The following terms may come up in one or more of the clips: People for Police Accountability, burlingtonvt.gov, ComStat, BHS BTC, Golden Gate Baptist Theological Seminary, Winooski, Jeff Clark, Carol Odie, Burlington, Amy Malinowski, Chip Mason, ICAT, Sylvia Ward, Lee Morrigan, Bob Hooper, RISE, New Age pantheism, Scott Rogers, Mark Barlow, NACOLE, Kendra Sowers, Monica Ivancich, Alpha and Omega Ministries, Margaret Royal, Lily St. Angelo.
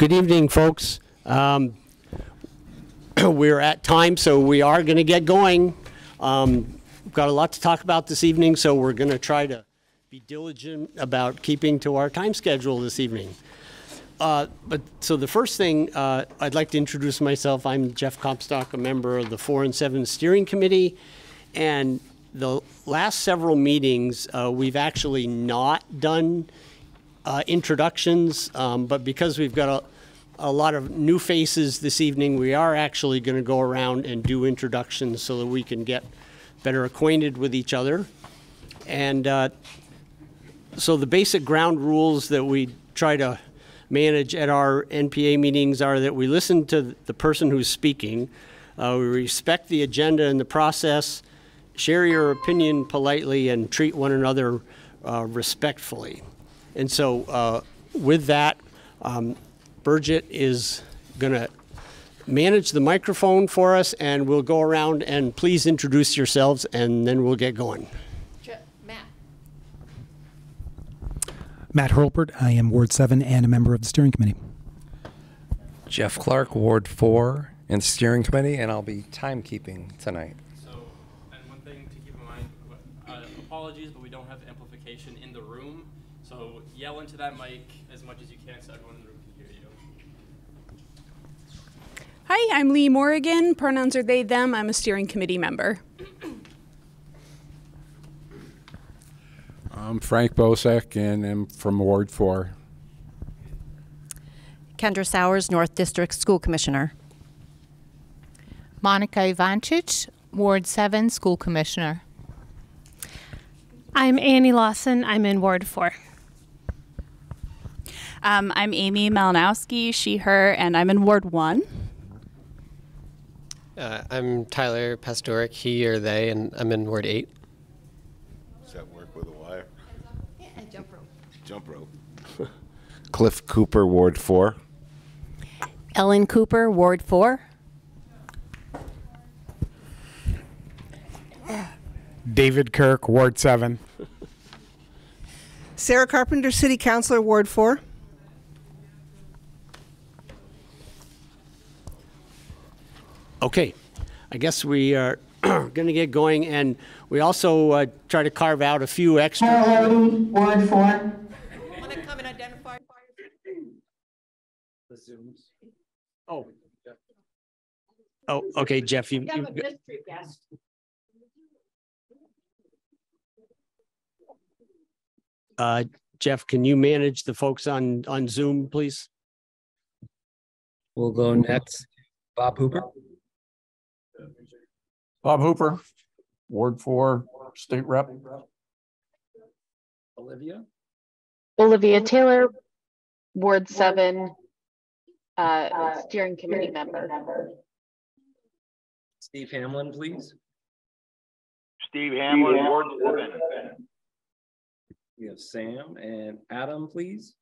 Good evening, folks. We're at time, so we are going to get going. We've got a lot to talk about this evening, so we're going to try to be diligent about keeping to our time schedule this evening. So the first thing, I'd like to introduce myself. I'm Jeff Comstock, a member of the 4 and 7 Steering Committee, and the last several meetings, we've actually not done introductions, but because we've got a lot of new faces this evening, we are actually going to go around and do introductions so that we can get better acquainted with each other. And so the basic ground rules that we try to manage at our NPA meetings are that we listen to the person who's speaking, we respect the agenda and the process, share your opinion politely, and treat one another respectfully. And so with that, Bridget is going to manage the microphone for us, and we'll go around, and please introduce yourselves, and then we'll get going. Matt Hurlbert, I am Ward 7 and a member of the Steering Committee. Jeff Clark, Ward 4 and Steering Committee, and I'll be timekeeping tonight. So, and one thing to keep in mind, apologies, but we don't have amplification in the room, so yell into that mic as much as you can so everyone in the room can hear you. Hi, I'm Lee Morrigan. Pronouns are they, them. I'm a Steering Committee member. I'm Frank Bozek, and I'm from Ward 4. Kendra Sowers, North District School Commissioner. Monica Ivancich, Ward 7 School Commissioner. I'm Annie Lawson. I'm in Ward 4. I'm Amy Malinowski, she, her, and I'm in Ward 1. I'm Tyler Pastorek, he or they, and I'm in Ward 8. Jump rope. Cliff Cooper, Ward 4. Ellen Cooper, Ward 4. David Kirk, Ward 7. Sarah Carpenter, City Councilor, Ward 4. Okay, I guess we are going to get going, and we also try to carve out a few extra. Hello, Ward 4. Come and identify the Zooms. Oh, okay, Jeff. You have a mystery guest. Jeff, can you manage the folks on Zoom, please? We'll go next. Bob Hooper. Bob Hooper, Ward 4, State Rep. Olivia Taylor, Ward 7, Steering Committee member. Steve Hamlin, please. Steve Hamlin, Ward 7. We have Sam and Adam, please.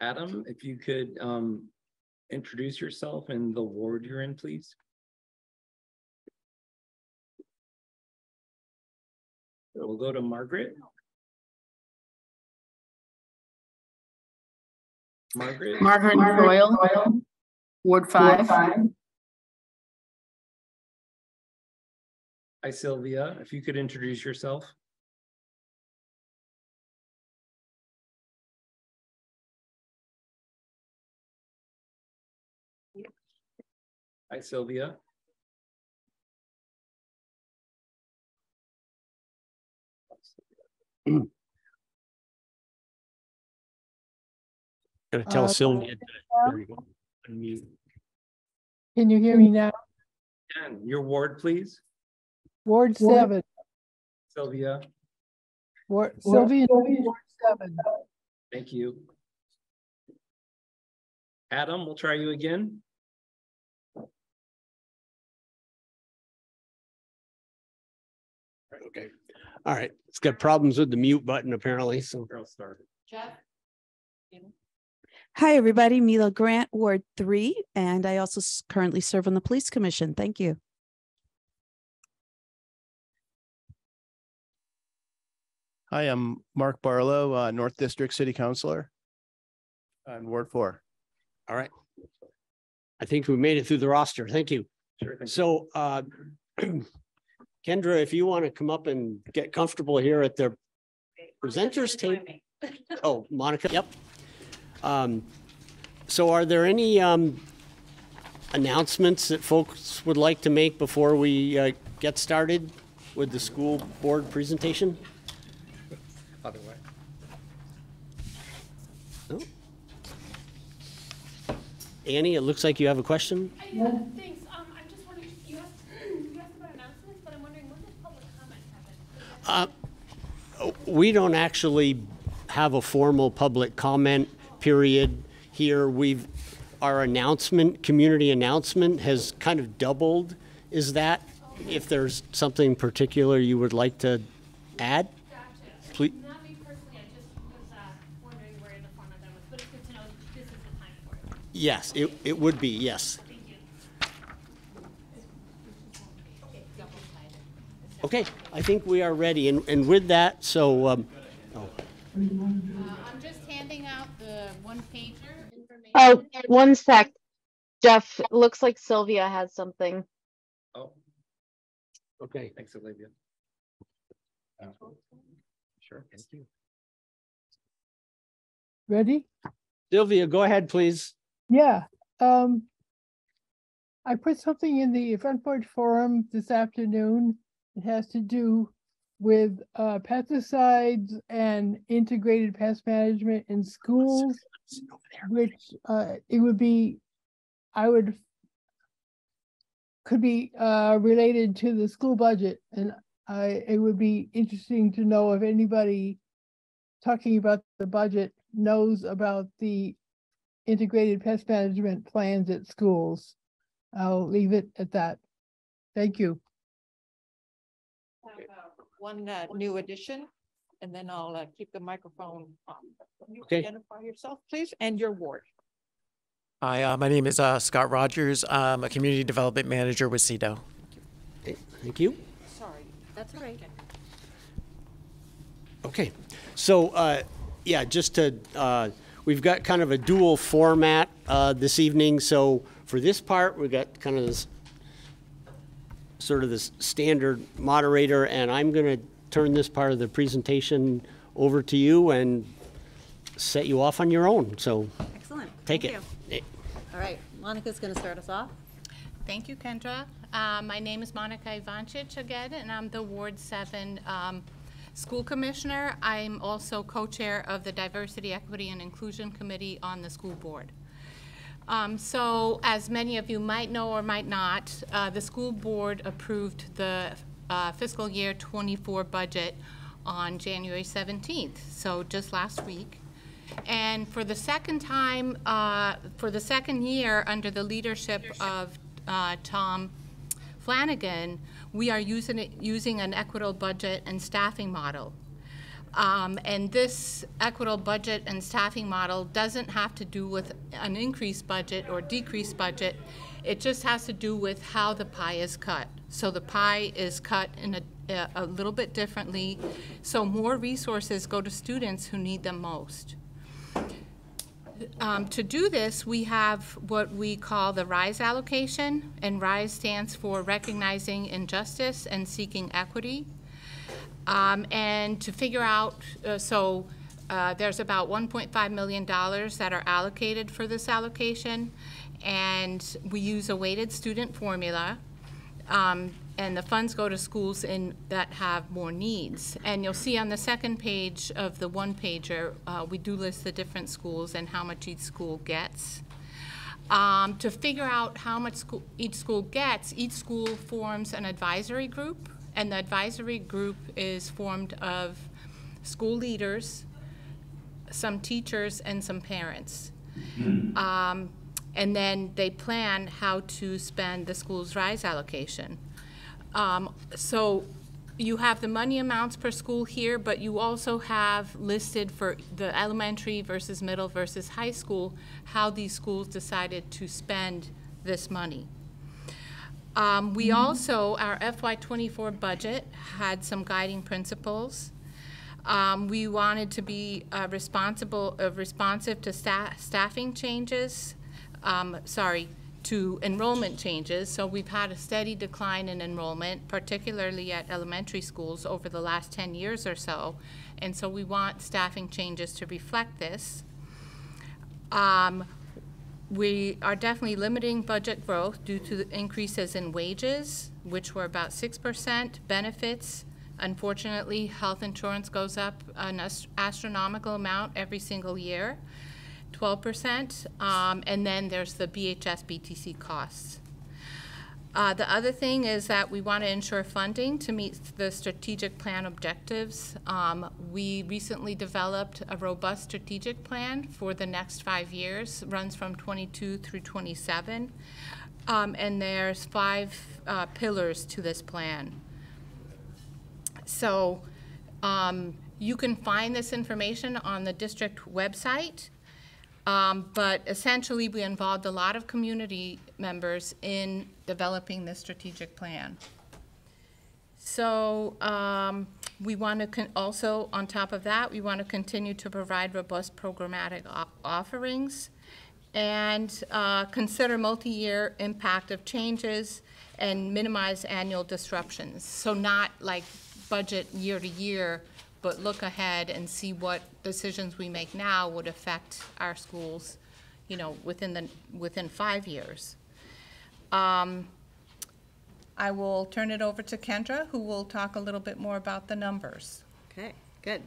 Adam, if you could introduce yourself and the ward you're in, please. We'll go to Margaret. Margaret Royal, Ward 5. Hi, Sylvia. If you could introduce yourself. Hi, Sylvia. I'm going to tell Sylvia. Can you hear me now? And your ward, please. Ward 7. Sylvia. Ward 7. Thank you. Adam, we'll try you again. Okay. All right, it's got problems with the mute button apparently. So I'll start. Jeff. Hi, everybody. Mila Grant, Ward 3, and I also currently serve on the Police Commission. Thank you. Hi, I'm Mark Barlow, North District City Councilor in Ward 4. All right. I think we made it through the roster. Thank you. Sure, thank so, Kendra, if you want to come up and get comfortable here at the presenters table. Oh, Monica. Yep. So are there any announcements that folks would like to make before we get started with the school board presentation? Other way. Oh. Annie, it looks like you have a question. Yeah, thanks. I just wondered, you asked about announcements, but I'm wondering, when does public comment happen? We don't actually have a formal public comment period here. Our announcement, community announcement, has kind of doubled. Is that, if there's something particular you would like to add? Gotcha. Please. Not me personally, I just was wondering where the format that was, but it's good to know this is the time for it. Yes, it would be, yes. Thank you. Okay, I think we are ready, and with that, so. I'm just handing out the one-pager. Oh, one sec, Jeff. It looks like Sylvia has something. Oh, okay. Thanks, Olivia. Sure. Thank you. Ready? Sylvia, go ahead, please. Yeah. I put something in the event board forum this afternoon. It has to do with pesticides and integrated pest management in schools. Which it would be, could be related to the school budget, and it would be interesting to know if anybody talking about the budget knows about the integrated pest management plans at schools. I'll leave it at that. Thank you. One new addition. And then I'll keep the microphone on. Can you identify yourself, please, and your ward? Hi, my name is Scott Rogers. I'm a community development manager with CEDAW. Thank you. Sorry, that's all right. Okay, so yeah, just to, we've got kind of a dual format this evening. So for this part, we've got kind of this sort of this standard moderator, and I'm going to turn this part of the presentation over to you and set you off on your own. So excellent. Take Thank it. All right, Monica's going to start us off. Thank you, Kendra. My name is Monica Ivancich again, and I'm the Ward 7 School Commissioner. I'm also co-chair of the Diversity, Equity, and Inclusion Committee on the school board. So as many of you might know or might not, the school board approved the fiscal year 24 budget on January 17th, so just last week. And for the second time, for the second year under the leadership. Of Tom Flanagan, we are using an equitable budget and staffing model. And this equitable budget and staffing model doesn't have to do with an increased budget or decreased budget. It just has to do with how the pie is cut. So the pie is cut in a little bit differently, so more resources go to students who need them most. To do this, we have what we call the RISE allocation, and RISE stands for Recognizing Injustice and Seeking Equity. And to figure out, there's about $1.5 million that are allocated for this allocation, and we use a weighted student formula, and the funds go to schools that have more needs. And you'll see on the second page of the one-pager, we do list the different schools and how much each school gets. To figure out how much each school gets, each school forms an advisory group, and the advisory group is formed of school leaders, some teachers, and some parents. And then they plan how to spend the school's RISE allocation. So you have the money amounts per school here, but you also have listed for the elementary versus middle versus high school how these schools decided to spend this money. We also, our FY24 budget had some guiding principles. We wanted to be responsive to staffing changes, to enrollment changes. So we've had a steady decline in enrollment, particularly at elementary schools over the last 10 years or so. And so we want staffing changes to reflect this. We are definitely limiting budget growth due to the increases in wages, which were about 6%, benefits. Unfortunately, health insurance goes up an astronomical amount every single year, 12%, and then there's the BHS BTC costs. The other thing is that we want to ensure funding to meet the strategic plan objectives. We recently developed a robust strategic plan for the next 5 years, runs from 22 through 27, and there's five pillars to this plan. So you can find this information on the district website. But essentially, we involved a lot of community members in developing this strategic plan. So we want to also, on top of that, we want to continue to provide robust programmatic offerings and consider multi-year impact of changes and minimize annual disruptions. So not like budget year to year, but look ahead and see what decisions we make now would affect our schools, you know, within 5 years. I will turn it over to Kendra, who will talk a little bit more about the numbers. Okay, good.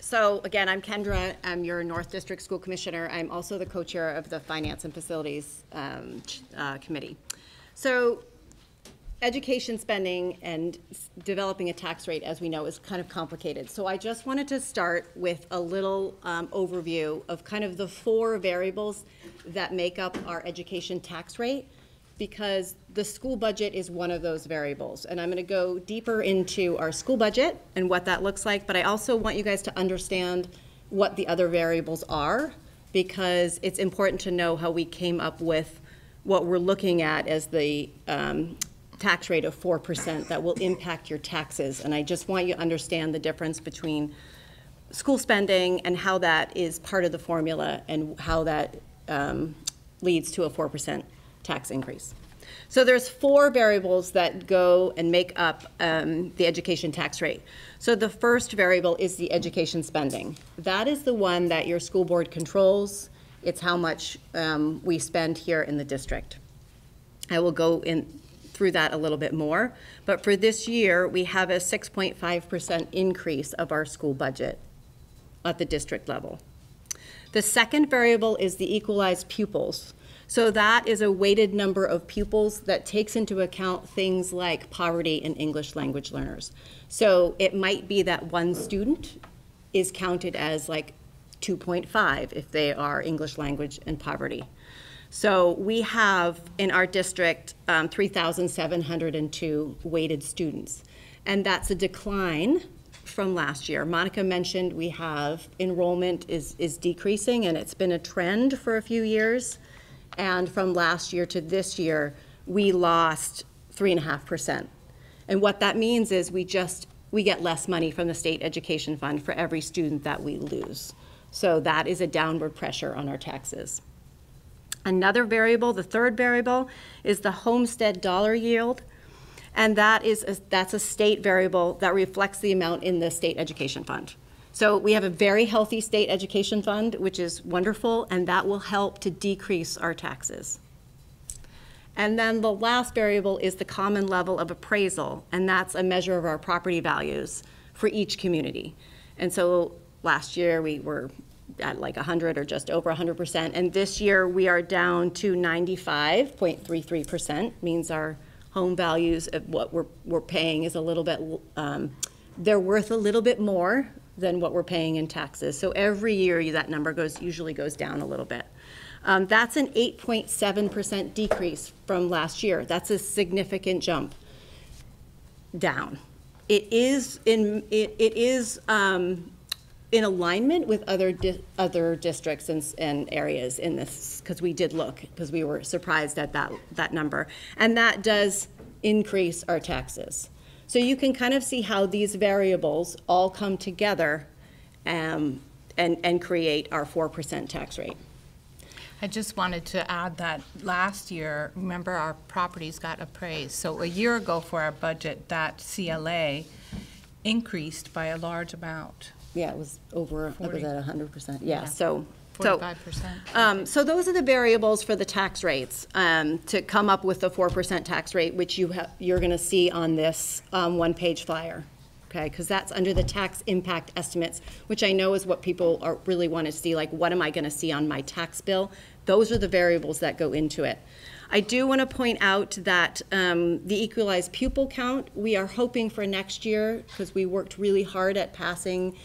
So again, I'm Kendra. I'm your North District School Commissioner. I'm also the co-chair of the Finance and Facilities Committee. So education spending and developing a tax rate, as we know, is kind of complicated. So I just wanted to start with a little overview of kind of the four variables that make up our education tax rate, because the school budget is one of those variables. And I'm going to go deeper into our school budget and what that looks like, but I also want you guys to understand what the other variables are, because it's important to know how we came up with what we're looking at as the tax rate of 4% that will impact your taxes. And I just want you to understand the difference between school spending and how that is part of the formula and how that leads to a 4% tax increase. So there's four variables that go and make up the education tax rate. So the first variable is the education spending. That is the one that your school board controls. It's how much we spend here in the district. I will go in through that a little bit more, but for this year we have a 6.5% increase of our school budget at the district level. The second variable is the equalized pupils. So that is a weighted number of pupils that takes into account things like poverty and English language learners. So it might be that one student is counted as like 2.5 if they are English language and poverty. So we have in our district 3,702 weighted students, and that's a decline from last year. Monica mentioned we have enrollment is decreasing, and it's been a trend for a few years, and from last year to this year we lost 3.5%. And what that means is we get less money from the state education fund for every student that we lose. So that is a downward pressure on our taxes. Another variable, the third variable, is the homestead dollar yield, and that's a state variable that reflects the amount in the state education fund. So we have a very healthy state education fund, which is wonderful, and that will help to decrease our taxes. And then the last variable is the common level of appraisal, and that's a measure of our property values for each community. And so last year we were at like 100 or just over 100%, and this year we are down to 95.33%. Means our home values of what we're paying is a little bit, they're worth a little bit more than what we're paying in taxes. So every year that number usually goes down a little bit. That's an 8.7% decrease from last year. That's a significant jump down. It is in alignment with other districts and areas in this, because we did look, because we were surprised at that number. And that does increase our taxes. So you can kind of see how these variables all come together and create our 4% tax rate. I just wanted to add that last year, remember, our properties got appraised. So a year ago for our budget, that CLA increased by a large amount. Yeah, it was over, 40. It was at 100%. Yeah, yeah. So 45%. So those are the variables for the tax rates to come up with the 4% tax rate, which you're going to see on this one-page flyer, okay? Because that's under the tax impact estimates, which I know is what people are really want to see. Like, what am I going to see on my tax bill? Those are the variables that go into it. I do want to point out that the equalized pupil count, we are hoping for next year, because we worked really hard at passing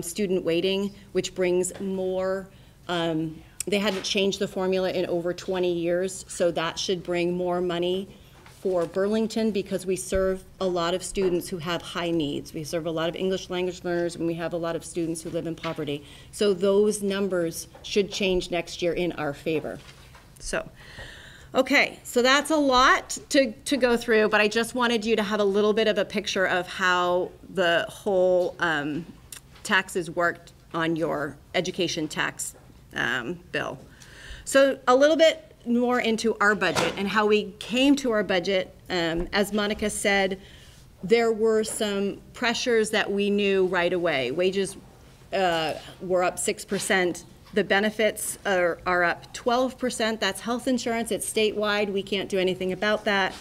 student weighting, which brings more. They hadn't changed the formula in over 20 years, so that should bring more money for Burlington, because we serve a lot of students who have high needs. We serve a lot of English language learners, and we have a lot of students who live in poverty. So those numbers should change next year in our favor. So, okay, so that's a lot to go through, but I just wanted you to have a little bit of a picture of how the whole taxes worked on your education tax bill. So a little bit more into our budget and how we came to our budget. As Monica said, there were some pressures that we knew right away. Wages were up 6%. The benefits are up 12%. That's health insurance. It's statewide. We can't do anything about that.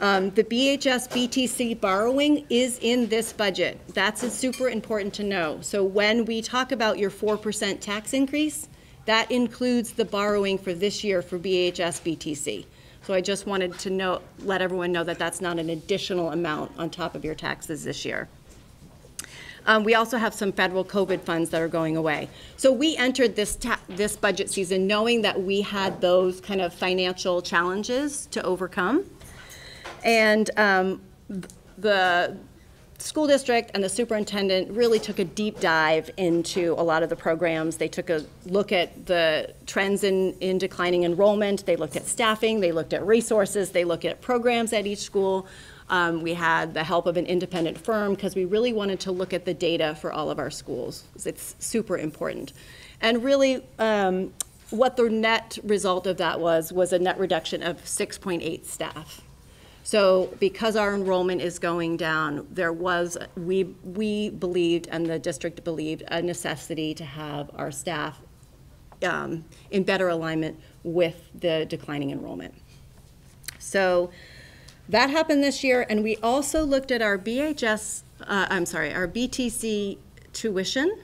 The BHS BTC borrowing is in this budget. That's super important to know. So when we talk about your 4% tax increase, that includes the borrowing for this year for BHS BTC. So I just wanted to let everyone know that that's not an additional amount on top of your taxes this year. We also have some federal COVID funds that are going away. So we entered this budget season knowing that we had those kind of financial challenges to overcome. And the school district and the superintendent really took a deep dive into a lot of the programs. They took a look at the trends in declining enrollment. They looked at staffing. They looked at resources. They looked at programs at each school. We had the help of an independent firm because we really wanted to look at the data for all of our schools. It's super important. And really, what the net result of that was a net reduction of 6.8 staff. So because our enrollment is going down, there was, we believed, and the district believed, a necessity to have our staff in better alignment with the declining enrollment. So that happened this year, and we also looked at our BTC tuition.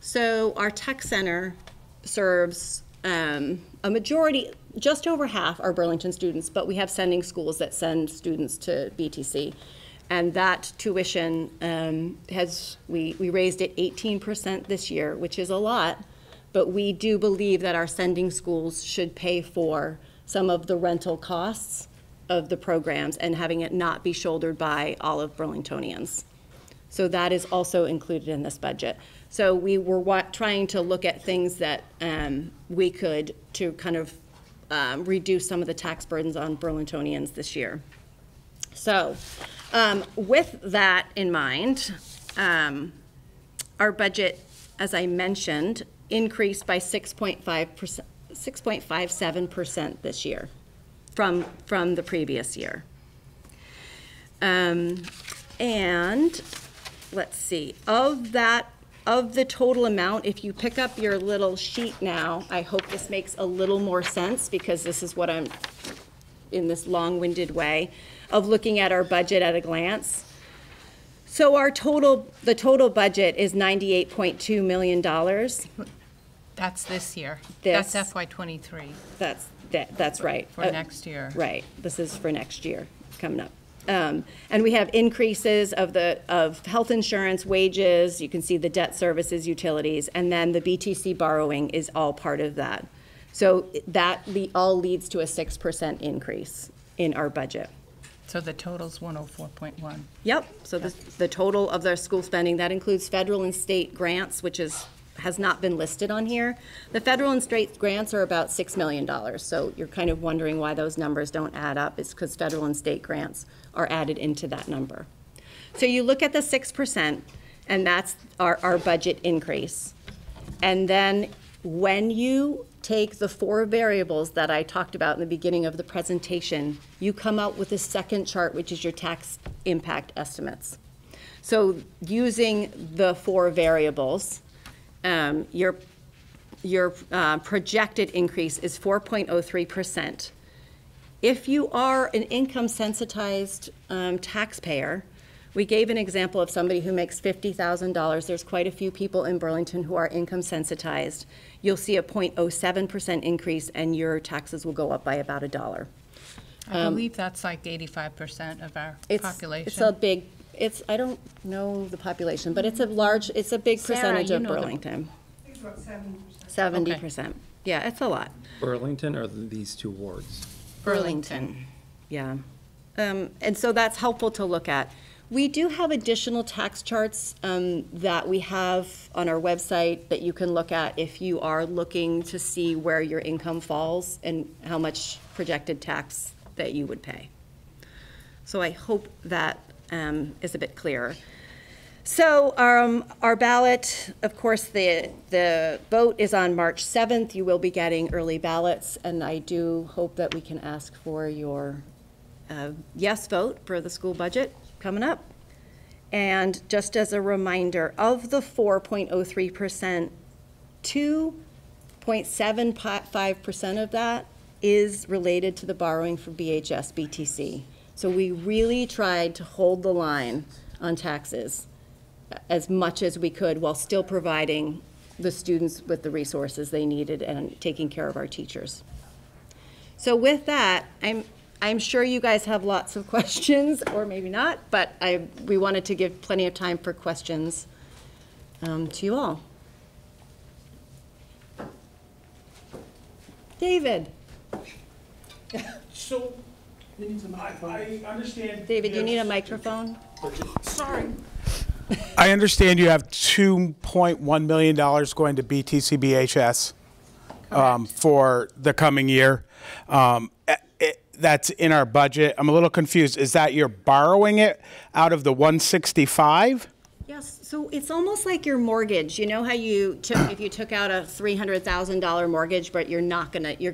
So our tech center serves a majority, just over half are Burlington students, but we have sending schools that send students to BTC. And that tuition, we raised it 18% this year, which is a lot, but we do believe that our sending schools should pay for some of the rental costs of the programs and having it not be shouldered by all of Burlingtonians. So that is also included in this budget. So we were trying to look at things that we could to kind of reduce some of the tax burdens on Burlingtonians this year. So with that in mind, our budget, as I mentioned, increased by 6.57% this year from the previous year. And let's see, of the total amount, if you pick up your little sheet now, I hope this makes a little more sense, because this is what I'm, in this long-winded way, of looking at our budget at a glance. So our total budget is $98.2 million. That's this year. That's FY23. That's right. For next year. Right, this is for next year, coming up. And we have increases of health insurance, wages, you can see the debt services, utilities, and then the BTC borrowing is all part of that. So that all leads to a 6% increase in our budget. So the total's 104.1. Yep, so the total of their school spending, that includes federal and state grants, which has not been listed on here. The federal and state grants are about $6 million, so you're kind of wondering why those numbers don't add up. It's because federal and state grants are added into that number. So you look at the 6%, and that's our budget increase. And then when you take the four variables that I talked about in the beginning of the presentation, you come out with a second chart, which is your tax impact estimates. So using the four variables, your projected increase is 4.03%. If you are an income-sensitized taxpayer, we gave an example of somebody who makes $50,000. There's quite a few people in Burlington who are income sensitized. You'll see a 0.07% increase, and your taxes will go up by about $1. I believe that's like 85% of our population. It's a big, I don't know the population, but it's a large, it's a big percentage of Burlington. It's about 70%. 70%. Okay. Yeah, it's a lot. Burlington or these two wards? Burlington. Yeah. And so that's helpful to look at. We do have additional tax charts that we have on our website that you can look at if you are looking to see where your income falls and how much projected tax that you would pay. So I hope that is a bit clearer. So our ballot, of course, the vote is on March 7th. You will be getting early ballots, and I do hope that we can ask for your yes vote for the school budget coming up. And just as a reminder, of the 4.03%, 2.75% of that is related to the borrowing from BHS BTC. So we really tried to hold the line on taxes as much as we could while still providing the students with the resources they needed and taking care of our teachers. So with that, I'm sure you guys have lots of questions, or maybe not, but we wanted to give plenty of time for questions to you all. David. So, I understand. David, you need a microphone? Sorry. I understand you have $2.1 million going to BTC BHS for the coming year. That's in our budget. I'm a little confused. Is that you're borrowing it out of the 165? Yes. So it's almost like your mortgage. You know how you took, if you took out a $300,000 mortgage, but you're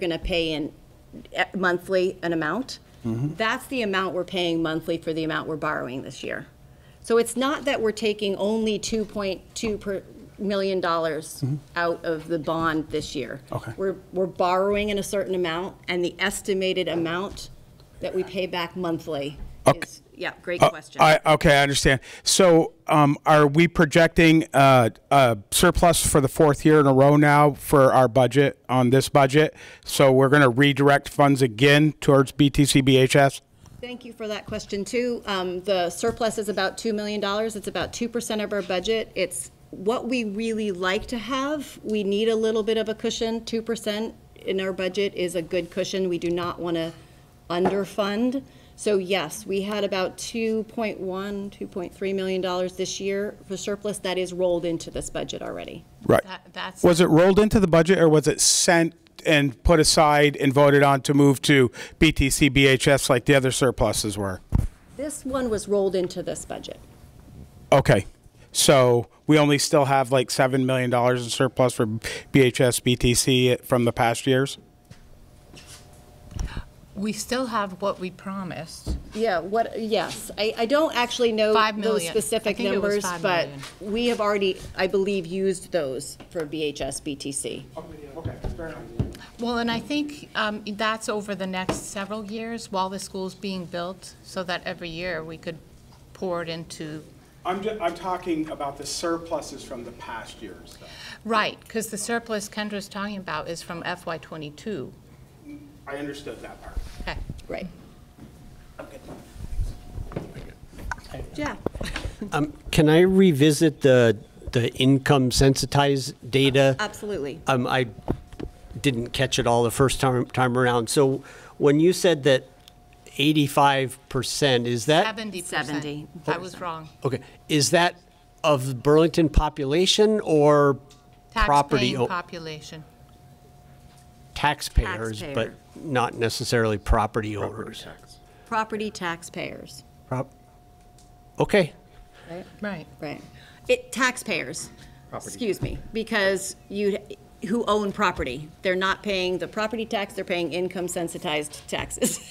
gonna pay in monthly an amount. Mm-hmm. That's the amount we're paying monthly for the amount we're borrowing this year. So it's not that we're taking only $2.2 million mm-hmm. out of the bond this year. Okay. We're borrowing in a certain amount, and the estimated amount that we pay back monthly. Okay. Is, yeah, great question. Okay, I understand. So are we projecting a surplus for the fourth year in a row now for our budget on this budget? So we're going to redirect funds again towards BTC BHS? Thank you for that question, too. The surplus is about $2 million. It's about 2% of our budget. It's what we really like to have. We need a little bit of a cushion. 2% in our budget is a good cushion. We do not want to underfund. So yes, we had about $2.3 million this year for surplus that is rolled into this budget already. Right. That's was it rolled into the budget, or was it sent and put aside and voted on to move to BTC BHS like the other surpluses were? This one was rolled into this budget. Okay. So we only still have like $7 million in surplus for BHS BTC from the past years? We still have what we promised. Yeah, what? Yes. I don't actually know those specific numbers, but we have already, I believe, used those for BHS BTC. Okay, fair enough. Well, and I think that's over the next several years while the school's being built, so that every year we could pour it into. I'm talking about the surpluses from the past years. So. Right, because the surplus Kendra's talking about is from FY22. I understood that part. Okay. Right. Okay. Yeah. Can I revisit the income sensitized data? Absolutely. I didn't catch it all the first time around. So when you said that 85%, is that 70%? I was wrong. Okay, is that of Burlington population or tax property population? Taxpayers, but not necessarily property owners. Property taxpayers. Okay, Right. Taxpayers. Property. Excuse me, because who own property. They're not paying the property tax, they're paying income sensitized taxes.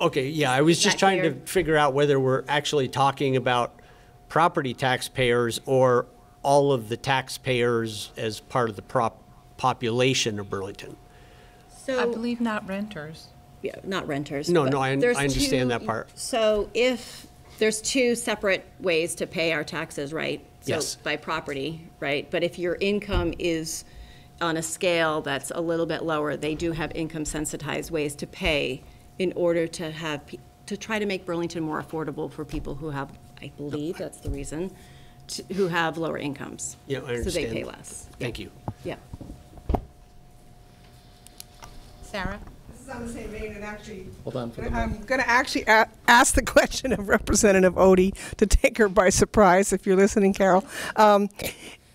Okay, yeah, I was just trying to figure out whether we're actually talking about property taxpayers or all of the taxpayers as part of the population of Burlington. So I believe not renters. Yeah, not renters. No, I understand that part. So if there's two separate ways to pay our taxes, right? So yes. By property, right? But if your income is on a scale that's a little bit lower, they do have income sensitized ways to pay in order to try to make Burlington more affordable for people who have, I believe that's the reason, who have lower incomes. Yeah, I understand. So they pay less. Thank you. Yeah. Sarah? This is on the same vein, and actually, hold on for the I'm going to actually ask the question of Representative Odie to take her by surprise, if you're listening, Carol. There's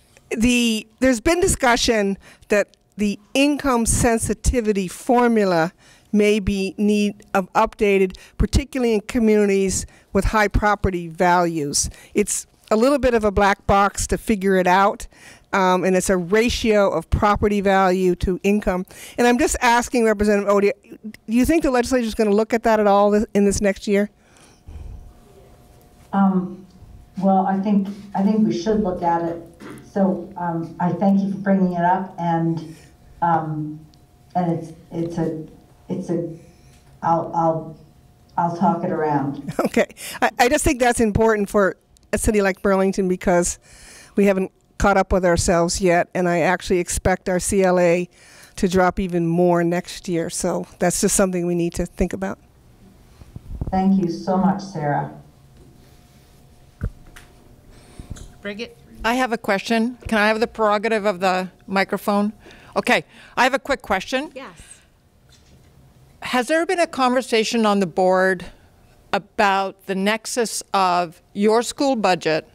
been discussion that the income sensitivity formula may be in need of updated, particularly in communities with high property values. It's a little bit of a black box to figure it out, and it's a ratio of property value to income. And I'm just asking Representative Odie, do you think the legislature is going to look at that at all in this next year? Well, I think we should look at it. So I thank you for bringing it up, and I'll talk it around. Okay, I just think that's important for a city like Burlington because we haven't caught up with ourselves yet, and I actually expect our CLA to drop even more next year. So that's just something we need to think about. Thank you so much, Sarah. Brigitte? I have a question. Can I have the prerogative of the microphone? Okay, I have a quick question. Yes. Has there been a conversation on the board about the nexus of your school budget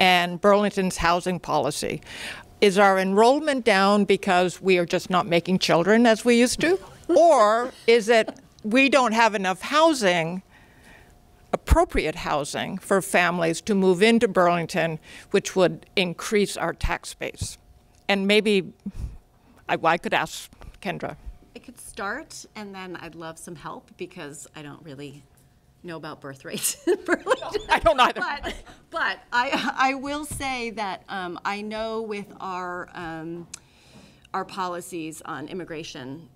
and Burlington's housing policy? Is our enrollment down because we are just not making children as we used to? Or is it we don't have enough housing, appropriate housing for families to move into Burlington, which would increase our tax base? And maybe I could ask Kendra. I could start, and then I'd love some help because I don't really know about birth rates in Burlington. I don't either. But I will say that I know with our policies on immigration,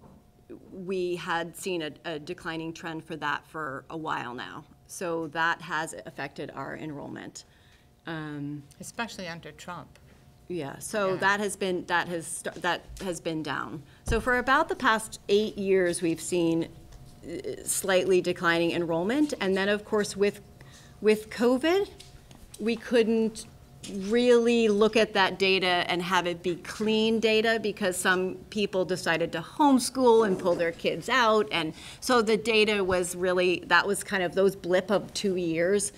we had seen a declining trend for that for a while now. So that has affected our enrollment, especially under Trump. Yeah. So yeah. that has been down. So for about the past 8 years, we've seen slightly declining enrollment, and then of course with COVID, we couldn't really look at that data and have it be clean data because some people decided to homeschool and pull their kids out, and so the data was really, that was kind of those blip of 2 years,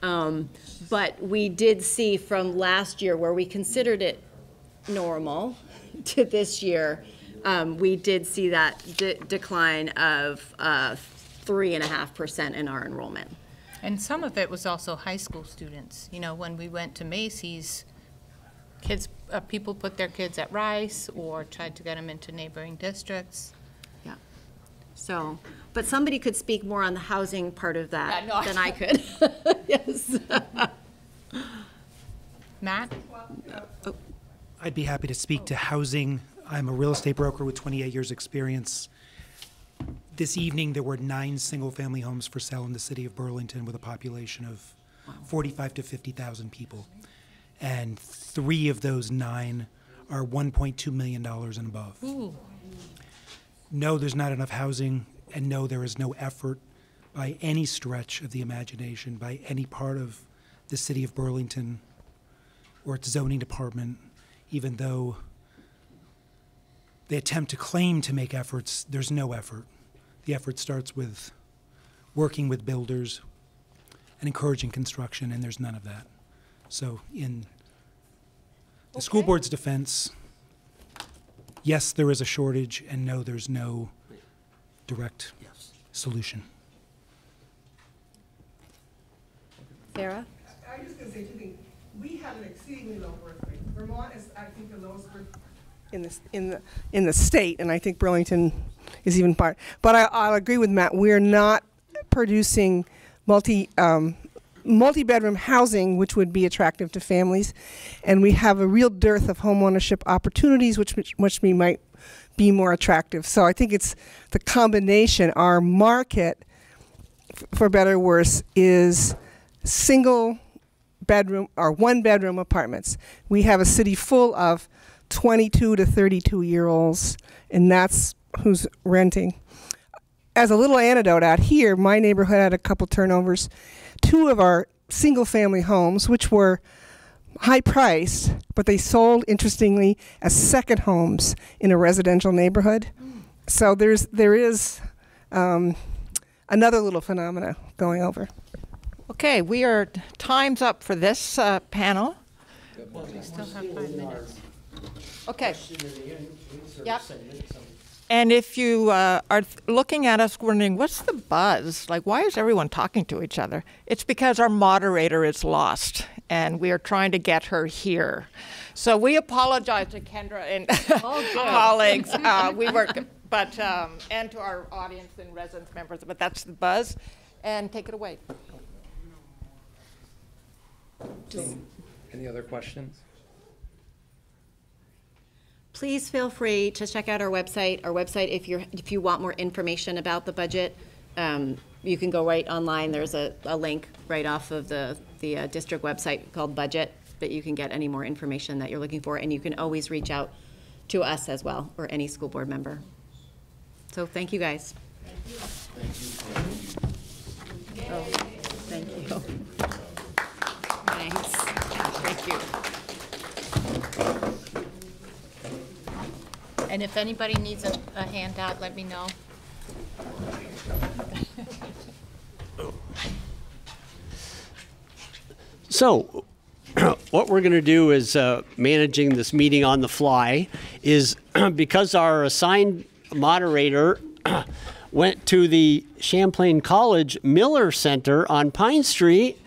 but we did see from last year where we considered it normal to this year, we did see that decline of 3.5% in our enrollment. And some of it was also high school students. You know, when we went to Macy's, kids, people put their kids at Rice or tried to get them into neighboring districts. Yeah. So, but somebody could speak more on the housing part of that than I could. Yes. Matt? Oh. I'd be happy to speak to housing. I'm a real estate broker with 28 years experience. This evening, there were 9 single-family homes for sale in the city of Burlington with a population of 45 to 50,000 people. And 3 of those 9 are $1.2 million and above. Ooh. No, there's not enough housing, and no, there is no effort by any stretch of the imagination, by any part of the city of Burlington or its zoning department, even though they attempt to claim to make efforts, there's no effort. The effort starts with working with builders and encouraging construction, and there's none of that. So in the school board's defense, yes, there is a shortage, and no, there's no direct solution. Sarah? I was just going to say 2 things. we have an exceedingly low birth rate. Vermont is, I think, the lowest birth in the state, and I think Burlington is even part. But I'll agree with Matt. We're not producing multi-bedroom housing, which would be attractive to families, and we have a real dearth of homeownership opportunities, which we might be more attractive. So I think it's the combination. Our market, for better or worse, is single bedroom or one-bedroom apartments. We have a city full of 22 to 32-year-olds, and that's who's renting. As a little anecdote out here, my neighborhood had a couple turnovers. Two of our single-family homes, which were high-priced, but they sold, interestingly, as second homes in a residential neighborhood. So there is another little phenomena going over. Okay, we are, time's up for this panel. Well, we still have 5 minutes. Okay. Yep. And if you are looking at us wondering, what's the buzz? Like, why is everyone talking to each other? It's because our moderator is lost, and we are trying to get her here. So we apologize to Kendra and colleagues. We work, but and to our audience and residence members. But that's the buzz, and take it away. Any other questions? Please feel free to check out our website. Our website, if you want more information about the budget, you can go right online. There's a link right off of the district website called budget, but you can get any more information that you're looking for, and you can always reach out to us as well, or any school board member. So thank you guys. Thank you. Oh, thank you. Thanks. Thank you. And if anybody needs a handout, let me know. So what we're going to do is managing this meeting on the fly is because our assigned moderator went to the Champlain College Miller Center on Pine Street.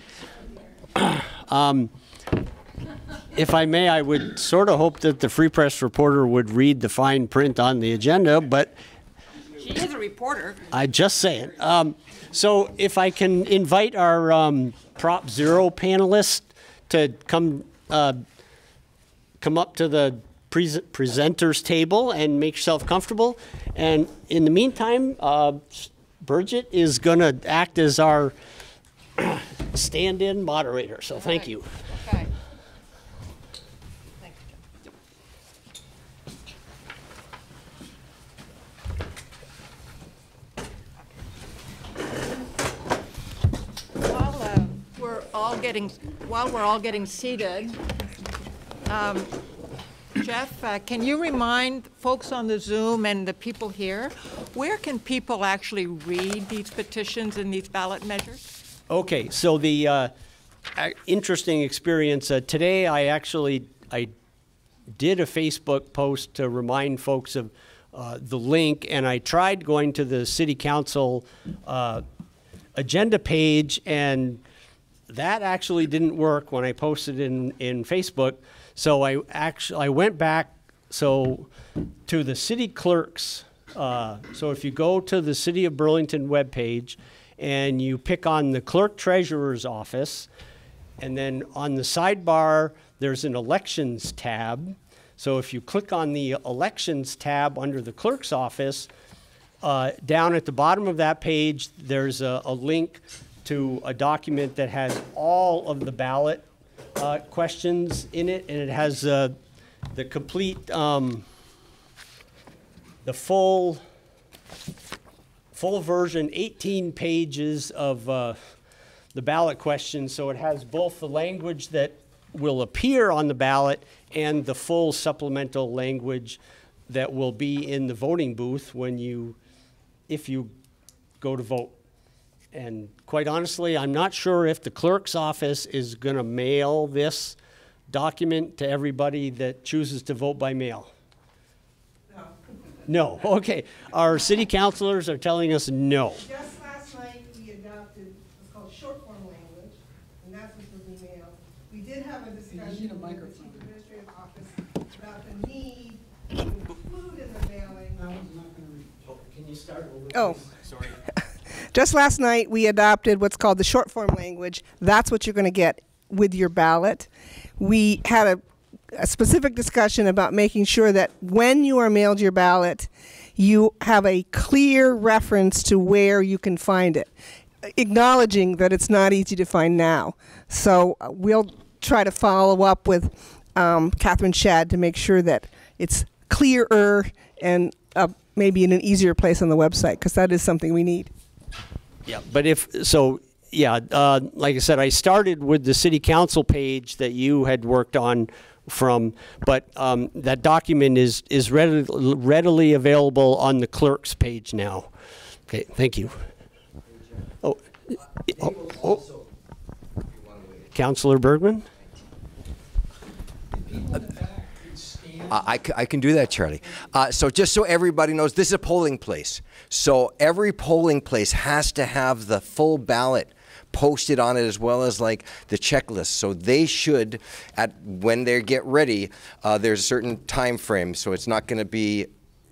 If I may, I would sort of hope that the Free Press reporter would read the fine print on the agenda, but she is a reporter. I just say it. So if I can invite our Prop Zero panelists to come up to the presenter's table and make yourself comfortable. And in the meantime, Bridget is going to act as our stand-in moderator. So thank you. Okay. While we're all getting seated, Jeff, can you remind folks on the Zoom and the people here, where can people actually read these petitions and these ballot measures? Okay, so the interesting experience today, I did a Facebook post to remind folks of the link, and I tried going to the City Council agenda page, and that actually didn't work when I posted in Facebook, so I went back to the city clerk's. So if you go to the City of Burlington webpage and you pick on the clerk treasurer's office, and then on the sidebar there's an elections tab. So if you click on the elections tab under the clerk's office, down at the bottom of that page there's a link to a document that has all of the ballot questions in it, and it has the complete, the full version, 18 pages of the ballot questions. So it has both the language that will appear on the ballot and the full supplemental language that will be in the voting booth when you, if you go to vote. And quite honestly, I'm not sure if the clerk's office is going to mail this document to everybody that chooses to vote by mail. No. No. Okay. Our city councilors are telling us no. Just last night, we adopted what's called short form language, and that's what will be mailed. We did have a about the need to include in the mailing. I was not going to read. Oh, can you start over? Oh, sorry. Just last night, we adopted what's called the short form language. That's what you're going to get with your ballot. We had a specific discussion about making sure that when you are mailed your ballot, you have a clear reference to where you can find it, acknowledging that it's not easy to find now. So we'll try to follow up with Catherine Shad to make sure that it's clearer and maybe in an easier place on the website, because that is something we need. Yeah, but if so, yeah, like I said, I started with the city council page that you had worked on from, but that document is readily available on the clerk's page now. Okay, thank you. Oh. Councilor Bergman? I can do that, Charlie. So just so everybody knows, this is a polling place. So every polling place has to have the full ballot posted on it, as well as like the checklist. So they should, when they get ready, there's a certain time frame. So it's not going to be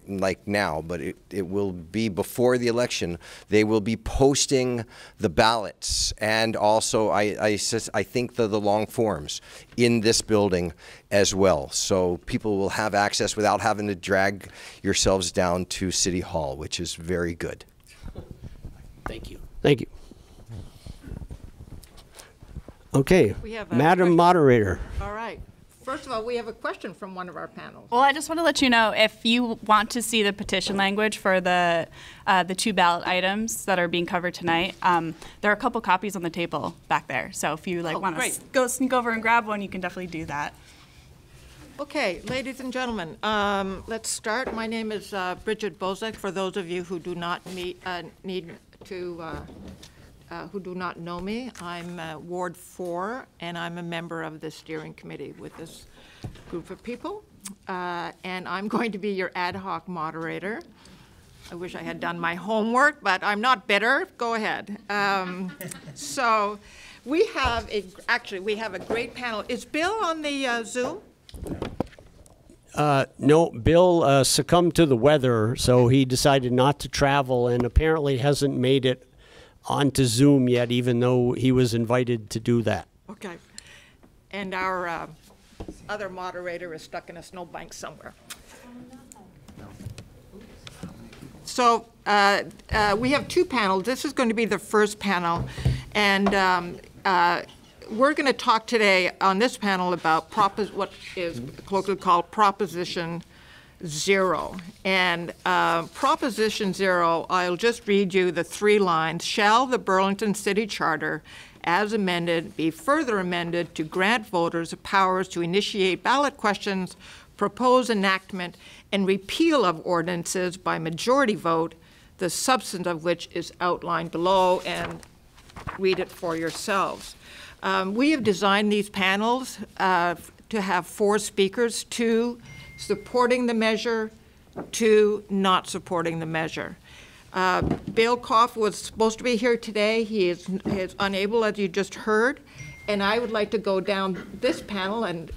like now, but it will be before the election. They will be posting the ballots, and also I think the long forms in this building as well, so people will have access without having to drag yourselves down to City Hall, which is very good. Thank you. Thank you. Okay, Madam Moderator. All right. First of all, we have a question from one of our panels. Well, I just want to let you know, if you want to see the petition language for the two ballot items that are being covered tonight, there are a couple copies on the table back there. So if you want to go sneak over and grab one, you can definitely do that. Okay, ladies and gentlemen, let's start. My name is Bridget Bozek. For those of you who do not know me, I'm Ward 4, and I'm a member of the steering committee with this group of people, and I'm going to be your ad hoc moderator. I wish I had done my homework, but I'm not bitter. Go ahead. So we have a great panel. Is Bill on the Zoom? No, Bill succumbed to the weather, so he decided not to travel, and apparently hasn't made it onto Zoom yet, even though he was invited to do that. Okay. And our other moderator is stuck in a snowbank somewhere. So we have two panels. This is going to be the first panel, and we're going to talk today on this panel about what is colloquially called Proposition Zero. And Proposition Zero, I'll just read you the three lines. Shall the Burlington City Charter, as amended, be further amended to grant voters powers to initiate ballot questions, propose enactment, and repeal of ordinances by majority vote, the substance of which is outlined below, and read it for yourselves. We have designed these panels to have four speakers, two supporting the measure, two not supporting the measure. Bill Koff was supposed to be here today. He is unable, as you just heard. And I would like to go down this panel, and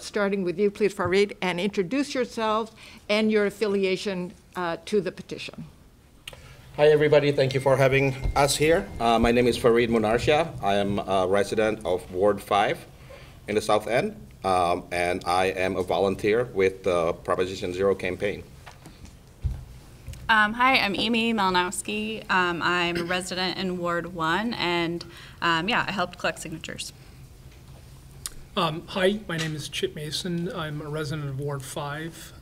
starting with you, please, Fareed, and introduce yourselves and your affiliation to the petition. Hi, everybody. Thank you for having us here. My name is Fareed Munarsha. I am a resident of Ward 5 in the South End. And I am a volunteer with the Proposition Zero campaign. Hi, I'm Amy Malinowski. I'm a resident in Ward 1, and yeah, I helped collect signatures. Hi, my name is Chip Mason. I'm a resident of Ward 5.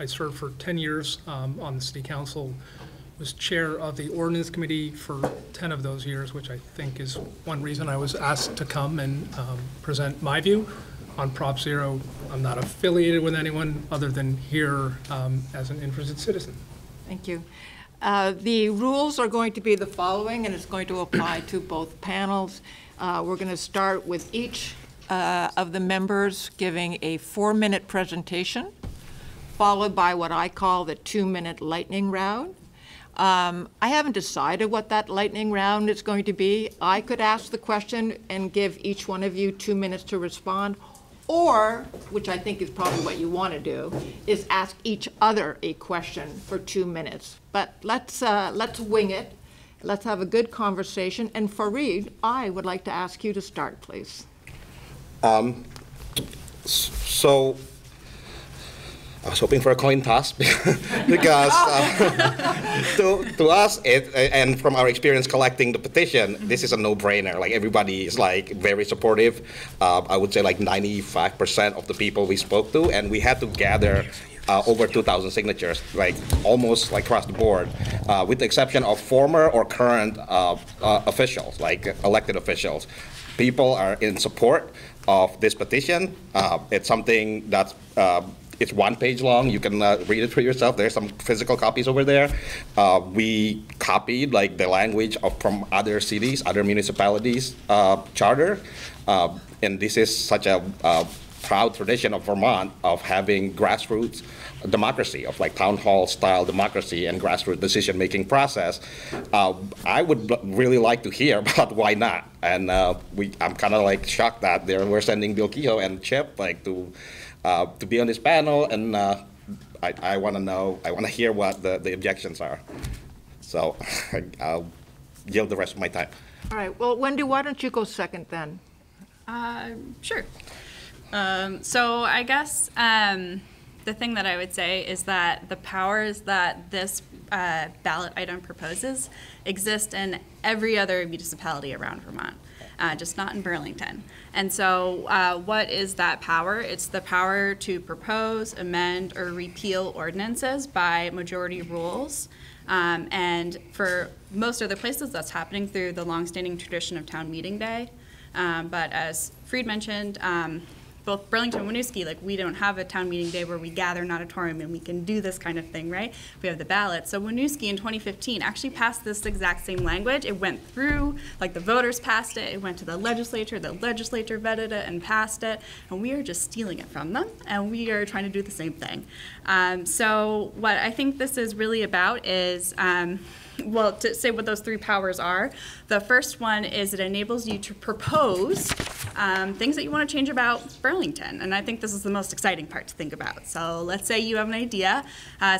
I served for 10 years on the City Council. Was chair of the Ordinance Committee for 10 of those years, which I think is one reason I was asked to come and present my view on Prop Zero. I'm not affiliated with anyone other than here as an interested citizen. Thank you. The rules are going to be the following, and it's going to apply to both panels. We're going to start with each of the members giving a 4-minute presentation, followed by what I call the 2-minute lightning round. I haven't decided what that lightning round is going to be. I could ask the question and give each one of you 2 minutes to respond, Or, which I think is probably what you want to do, is ask each other a question for 2 minutes. But let's wing it. Let's have a good conversation. And Fareed, I would like to ask you to start, please. So I was hoping for a coin toss because to us, and from our experience collecting the petition, this is a no-brainer. Like everybody is like very supportive. I would say like 95% of the people we spoke to, and we had to gather over 2,000 signatures, like almost like across the board, with the exception of former or current officials, like elected officials. People are in support of this petition. It's something that's it's 1 page long. You can read it for yourself. There's some physical copies over there. We copied like the language of from other cities, other municipalities charter, and this is such a proud tradition of Vermont of having grassroots democracy, of like town hall style democracy and grassroots decision making process. I would really like to hear about why not, and I'm kind of like shocked that we're sending Bill Kehoe and Chip like to be on this panel, and I want to know, I want to hear what the objections are. So I'll yield the rest of my time. All right, well, Wendy, why don't you go second then? Sure. So I guess the thing that I would say is that the powers that this ballot item proposes exist in every other municipality around Vermont. Just not in Burlington. And so what is that power? It's the power to propose, amend, or repeal ordinances by majority rules. And for most other places, that's happening through the longstanding tradition of town meeting day. But as Fareed mentioned, both Burlington and Winooski, like we don't have a town meeting day where we gather an auditorium and we can do this kind of thing, right? We have the ballot. So Winooski in 2015 actually passed this exact same language. It went through, like the voters passed it, it went to the legislature vetted it and passed it, and we are just stealing it from them, and we are trying to do the same thing. So what I think this is really about is, well, to say what those 3 powers are, the first one is it enables you to propose things that you want to change about Burlington. And I think this is the most exciting part to think about. So let's say you have an idea,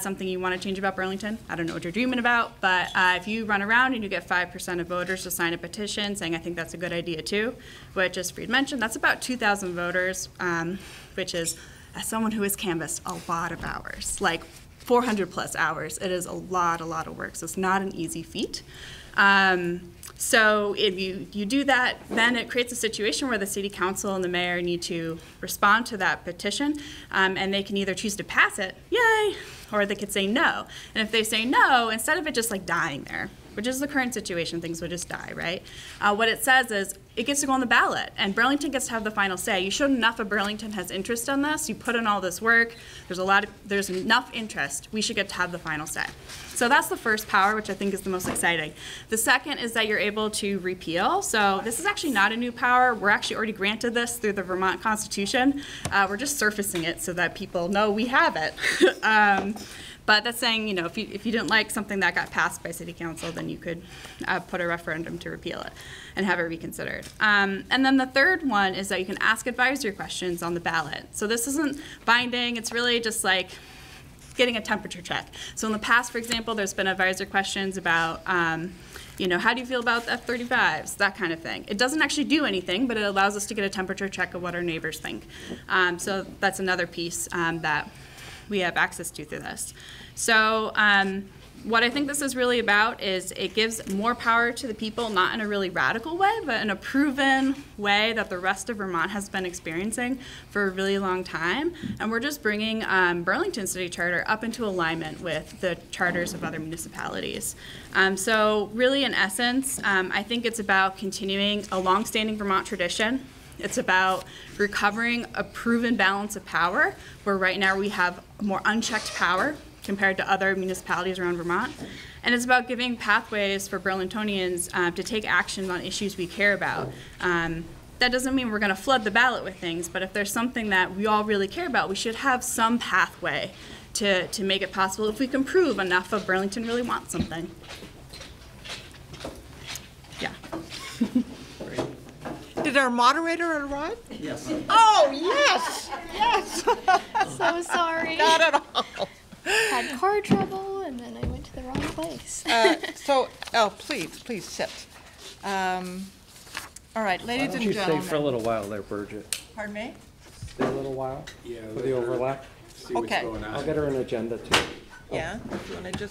something you want to change about Burlington. I don't know what you're dreaming about, but if you run around and you get 5% of voters to sign a petition saying, I think that's a good idea too, which as Fareed mentioned, that's about 2,000 voters, which is, as someone who has canvassed, a lot of hours. Like, 400 plus hours. It is a lot of work, so it's not an easy feat. So if you do that, then it creates a situation where the city council and the mayor need to respond to that petition, and they can either choose to pass it, yay, or they could say no. And if they say no, instead of it just like dying there, which is the current situation, things would just die, right? What it says is it gets to go on the ballot, and Burlington gets to have the final say. You showed enough of Burlington has interest in this. You put in all this work. There's enough interest. We should get to have the final say. So that's the first power, which I think is the most exciting. The second is that you're able to repeal. So this is actually not a new power. We're actually already granted this through the Vermont Constitution. We're just surfacing it so that people know we have it. But that's saying, you know, if you didn't like something that got passed by city council, then you could put a referendum to repeal it and have it reconsidered. And then the third one is that you can ask advisory questions on the ballot. So this isn't binding. It's really just like getting a temperature check. So in the past, for example, there's been advisory questions about, you know, how do you feel about the F-35s, that kind of thing. It doesn't actually do anything, but it allows us to get a temperature check of what our neighbors think. So that's another piece that we have access to through this. So what I think this is really about is it gives more power to the people, not in a really radical way, but in a proven way that the rest of Vermont has been experiencing for a really long time. And we're just bringing Burlington City Charter up into alignment with the charters of other municipalities. So really, in essence, I think it's about continuing a longstanding Vermont tradition. It's about recovering a proven balance of power, where right now we have more unchecked power compared to other municipalities around Vermont. And it's about giving pathways for Burlingtonians to take action on issues we care about. That doesn't mean we're going to flood the ballot with things, but if there's something that we all really care about, we should have some pathway to make it possible if we can prove enough of Burlington really wants something. Yeah. Did our moderator arrive? Yes. Oh, yes. Yes. So sorry. Not at all. Had car trouble, and then I went to the wrong place. Oh, please sit. All right, ladies and gentlemen. Why don't you stay for a little while there, Bridget? Pardon me? Stay a little while? Yeah. For the overlap? See what's going on. I'll get her an agenda, too. Yeah?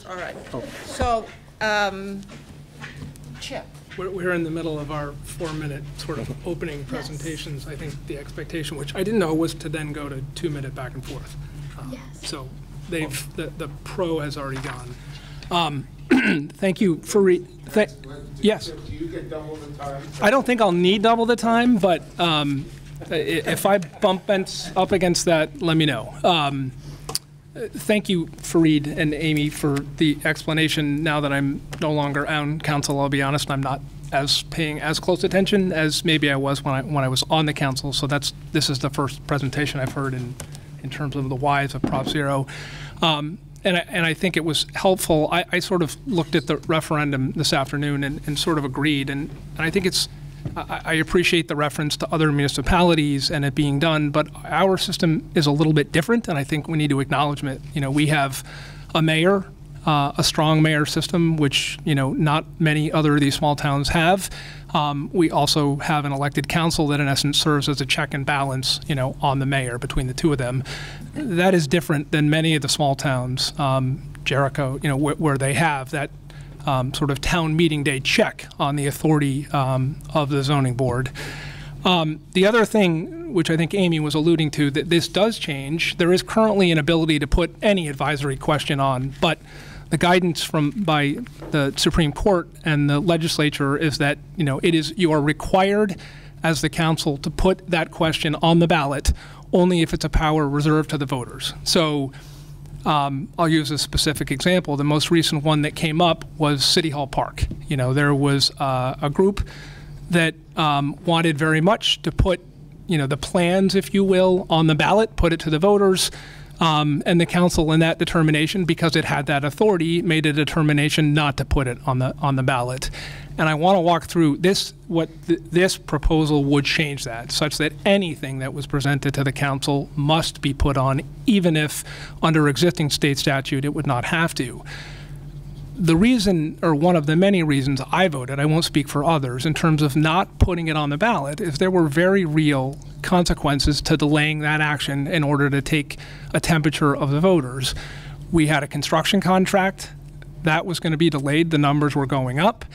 All right. Oh. So, Chip. We're in the middle of our 4-minute sort of opening presentations. Yes. I think the expectation, which I didn't know, was to then go to 2-minute back and forth. Yes. So they've, the pro has already gone. Thank you, Fareed. Yes. Do you get double the time? I don't think I'll need double the time, but if I bump up against that, let me know. Thank you, Fareed and Amy, for the explanation. Now that I'm no longer on council, I'll be honest, I'm not paying as close attention as maybe I was when I was on the council. So this is the first presentation I've heard in terms of the whys of Prop Zero. And I think it was helpful. I sort of looked at the referendum this afternoon and sort of agreed. And I think I appreciate the reference to other municipalities and it being done, but our system is a little bit different, and I think we need to acknowledge it. You know, we have a mayor, a strong mayor system, which, you know, not many other of these small towns have. We also have an elected council that in essence serves as a check and balance, you know, on the mayor between the two of them. That is different than many of the small towns, Jericho, you know, where they have that sort of town meeting day check on the authority of the zoning board. The other thing, which I think Amy was alluding to, that this does change. There is currently an ability to put any advisory question on, but the guidance by the Supreme Court and the legislature is that, you know, you are required as the council to put that question on the ballot only if it's a power reserved to the voters. So. I'll use a specific example. The most recent one that came up was City Hall Park. You know, there was a group that wanted very much to put, you know, the plans, if you will, on the ballot, put it to the voters, and the council in that determination, because it had that authority, made a determination not to put it on the ballot. And I want to walk through this, what this proposal would change that, such that anything that was presented to the council must be put on, even if under existing state statute it would not have to. The reason, or one of the many reasons I voted, I won't speak for others, in terms of not putting it on the ballot, is there were very real consequences to delaying that action in order to take a temperature of the voters. We had a construction contract. That was going to be delayed. The numbers were going up.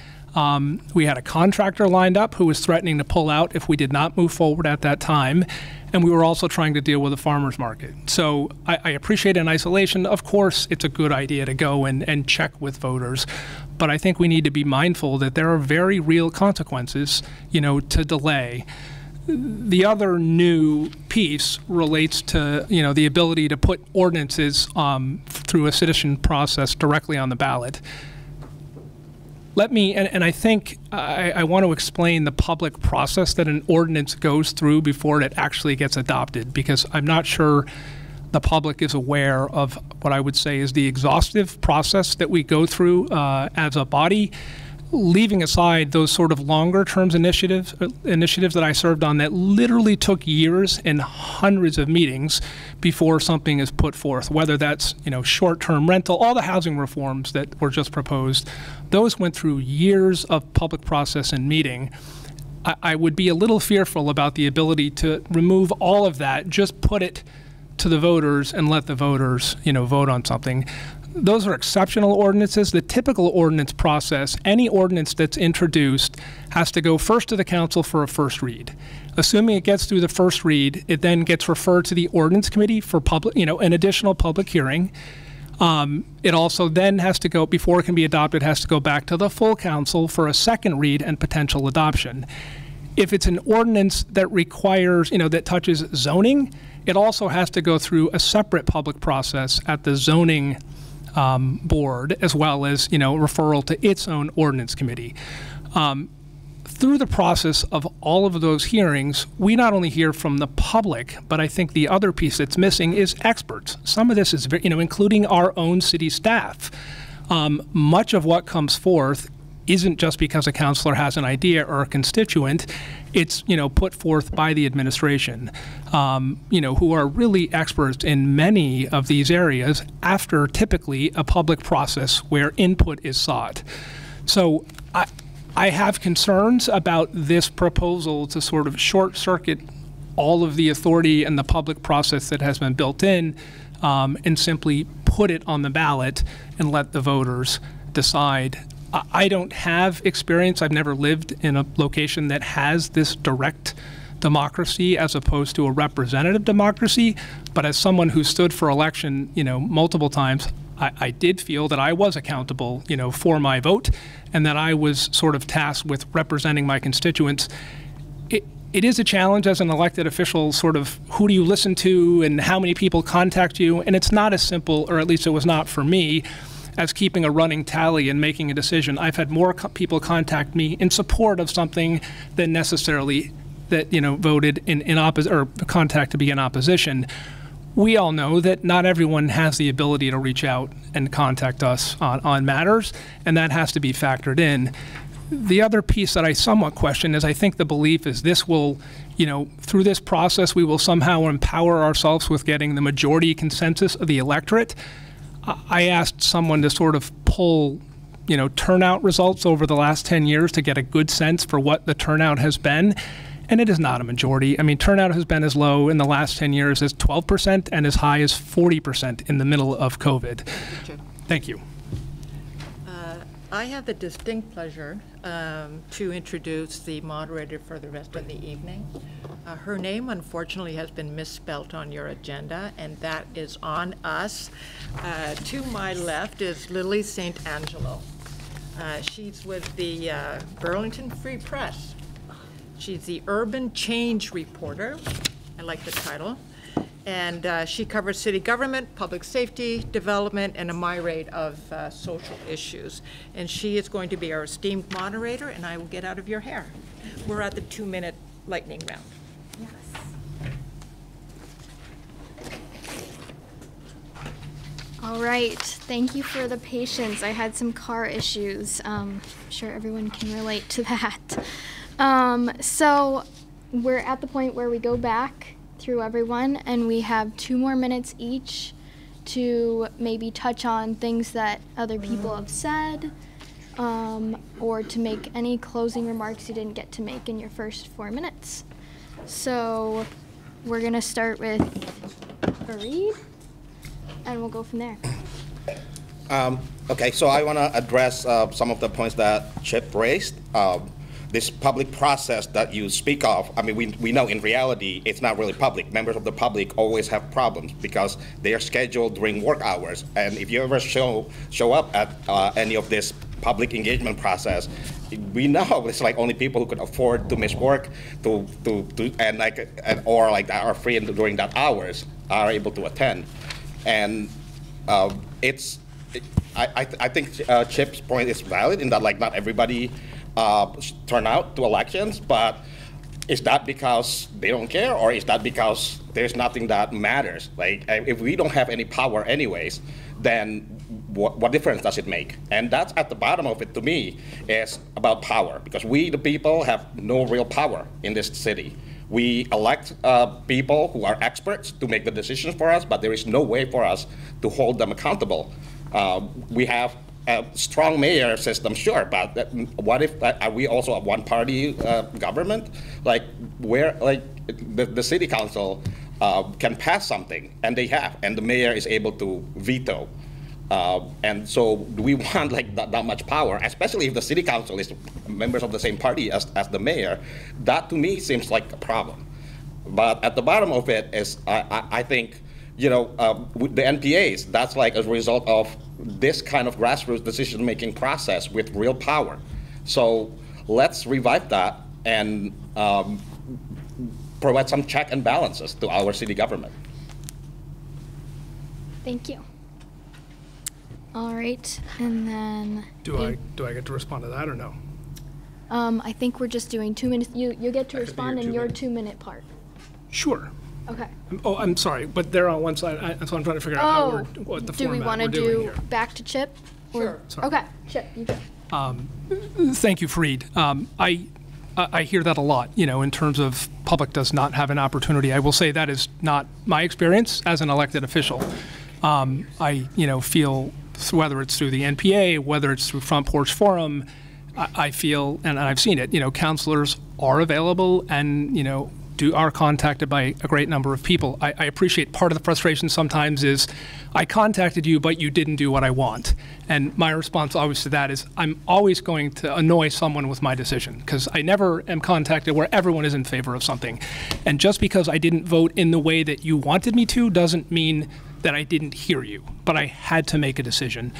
We had a contractor lined up who was threatening to pull out if we did not move forward at that time, and we were also trying to deal with a farmer's market. So I appreciate in isolation, of course, it's a good idea to go and check with voters, but I think we need to be mindful that there are very real consequences, you know, to delay. The other new piece relates to, you know, the ability to put ordinances through a citizen process directly on the ballot. Let me, and I think I want to explain the public process that an ordinance goes through before it actually gets adopted, because I'm not sure the public is aware of what I would say is the exhaustive process that we go through as a body, leaving aside those sort of longer terms initiatives that I served on that literally took years and hundreds of meetings before something is put forth, whether that's, you know, short-term rental, all the housing reforms that were just proposed. Those went through years of public process and meeting. I would be a little fearful about the ability to remove all of that, just put it to the voters and let the voters, you know, vote on something. Those are exceptional ordinances. The typical ordinance process, any ordinance that's introduced has to go first to the council for a first read. Assuming it gets through the first read, it then gets referred to the ordinance committee for public, you know, an additional public hearing. It also then has to go, before it can be adopted, has to go back to the full council for a second read and potential adoption. If it's an ordinance that requires, you know, that touches zoning, it also has to go through a separate public process at the zoning board, as well as, you know, referral to its own ordinance committee. Through the process of all of those hearings, we not only hear from the public, but I think the other piece that's missing is experts. Some of this is, you know, including our own city staff. Much of what comes forth isn't just because a counselor has an idea or a constituent. It's, you know, put forth by the administration, you know, who are really experts in many of these areas after typically a public process where input is sought. So I have concerns about this proposal to sort of short circuit all of the authority and the public process that has been built in, and simply put it on the ballot and let the voters decide. I don't have experience. I've never lived in a location that has this direct democracy as opposed to a representative democracy. But as someone who stood for election, you know, multiple times, I did feel that I was accountable, you know, for my vote, and that I was sort of tasked with representing my constituents. It is a challenge as an elected official, sort of who do you listen to and how many people contact you, and it's not as simple, or at least it was not for me, as keeping a running tally and making a decision. I've had more people contact me in support of something than necessarily that, you know, voted in opposition or contact to be in opposition. We all know that not everyone has the ability to reach out and contact us on matters, and that has to be factored in. The other piece that I somewhat question is I think the belief is this will, you know, through this process, we will somehow empower ourselves with getting the majority consensus of the electorate. I asked someone to sort of pull, you know, turnout results over the last 10 years to get a good sense for what the turnout has been, and it is not a majority. I mean, turnout has been as low in the last 10 years as 12% and as high as 40% in the middle of COVID. Thank you. I have the distinct pleasure to introduce the moderator for the rest of the evening. Her name, unfortunately, has been misspelt on your agenda, and that is on us. To my left is Lily St. Angelo. She's with the Burlington Free Press. She's the Urban Change Reporter. I like the title. And she covers city government, public safety, development, and a myriad of social issues. And she is going to be our esteemed moderator, and I will get out of your hair. We're at the 2-minute lightning round. Yes. All right. Thank you for the patience. I had some car issues. I'm sure everyone can relate to that. So we're at the point where we go back through everyone, and we have 2 more minutes each to maybe touch on things that other people have said, or to make any closing remarks you didn't get to make in your first 4 minutes. So we're going to start with Fareed, and we'll go from there. Okay, so I want to address some of the points that Chip raised. This public process that you speak of, I mean, we know in reality it's not really public. Members of the public always have problems because they are scheduled during work hours. And if you ever show up at any of this public engagement process, we know it's like only people who could afford to miss work or are free during that hours are able to attend. And I think Chip's point is valid in that like not everybody turn out to elections, but is that because they don't care, or is that because there's nothing that matters? Like, if we don't have any power anyways, then what difference does it make? And that's at the bottom of it to me is about power, because we, the people, have no real power in this city. We elect people who are experts to make the decisions for us, but there is no way for us to hold them accountable. We have a strong mayor system, sure, but what if are we also a one-party government? Like, where, like, the city council can pass something, and they have, and the mayor is able to veto. And so, do we want like that much power, especially if the city council is members of the same party as the mayor? That to me seems like a problem. But at the bottom of it is, I think, you know, the NPAs, that's like a result of this kind of grassroots decision-making process with real power. So let's revive that and provide some check and balances to our city government. Thank you. All right, and then do I get to respond to that or no? I think we're just doing 2 minutes. You get to respond in your 2-minute part. Sure. Okay. Oh, I'm sorry, but they're on one side, so I'm trying to figure out what the format we're doing here. Do we want to do back to Chip? Sure. Sorry. Okay, Chip, you go. Thank you, Fareed. I hear that a lot, you know, in terms of public does not have an opportunity. I will say that is not my experience as an elected official. I, you know, feel, whether it's through the NPA, whether it's through Front Porch Forum, I feel, and I've seen it, you know, counselors are available and, you know, are contacted by a great number of people. I appreciate part of the frustration sometimes is, I contacted you, but you didn't do what I want. And my response always to that is, I'm always going to annoy someone with my decision, because I never am contacted where everyone is in favor of something. And just because I didn't vote in the way that you wanted me to doesn't mean that I didn't hear you, but I had to make a decision.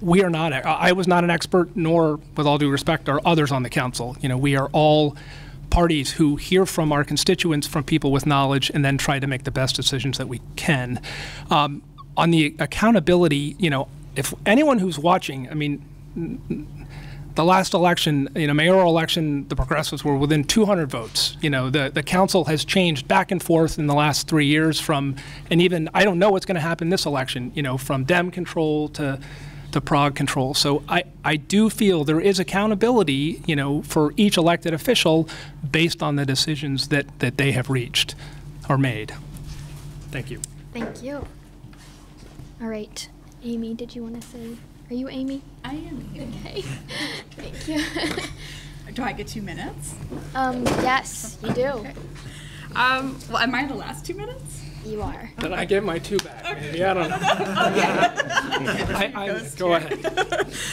We are not, I was not an expert, nor, with all due respect, are others on the council. You know, we are all parties who hear from our constituents, from people with knowledge, and then try to make the best decisions that we can. On the accountability, you know, if anyone who's watching, I mean, the last election, you know, mayoral election, the progressives were within 200 votes. You know, the council has changed back and forth in the last 3 years from, and even, I don't know what's going to happen this election, you know, from Dem control to the Prague control. So I do feel there is accountability, you know, for each elected official based on the decisions that they have reached or made. Thank you. Thank you. All right, Amy, did you want to say, are you Amy? I am Amy. Okay, thank you. Do I get 2 minutes? Yes, you do. Okay. Well, am I the last 2 minutes? You are. Did I get my two back? Okay. Yeah, I don't know. Okay. I go ahead.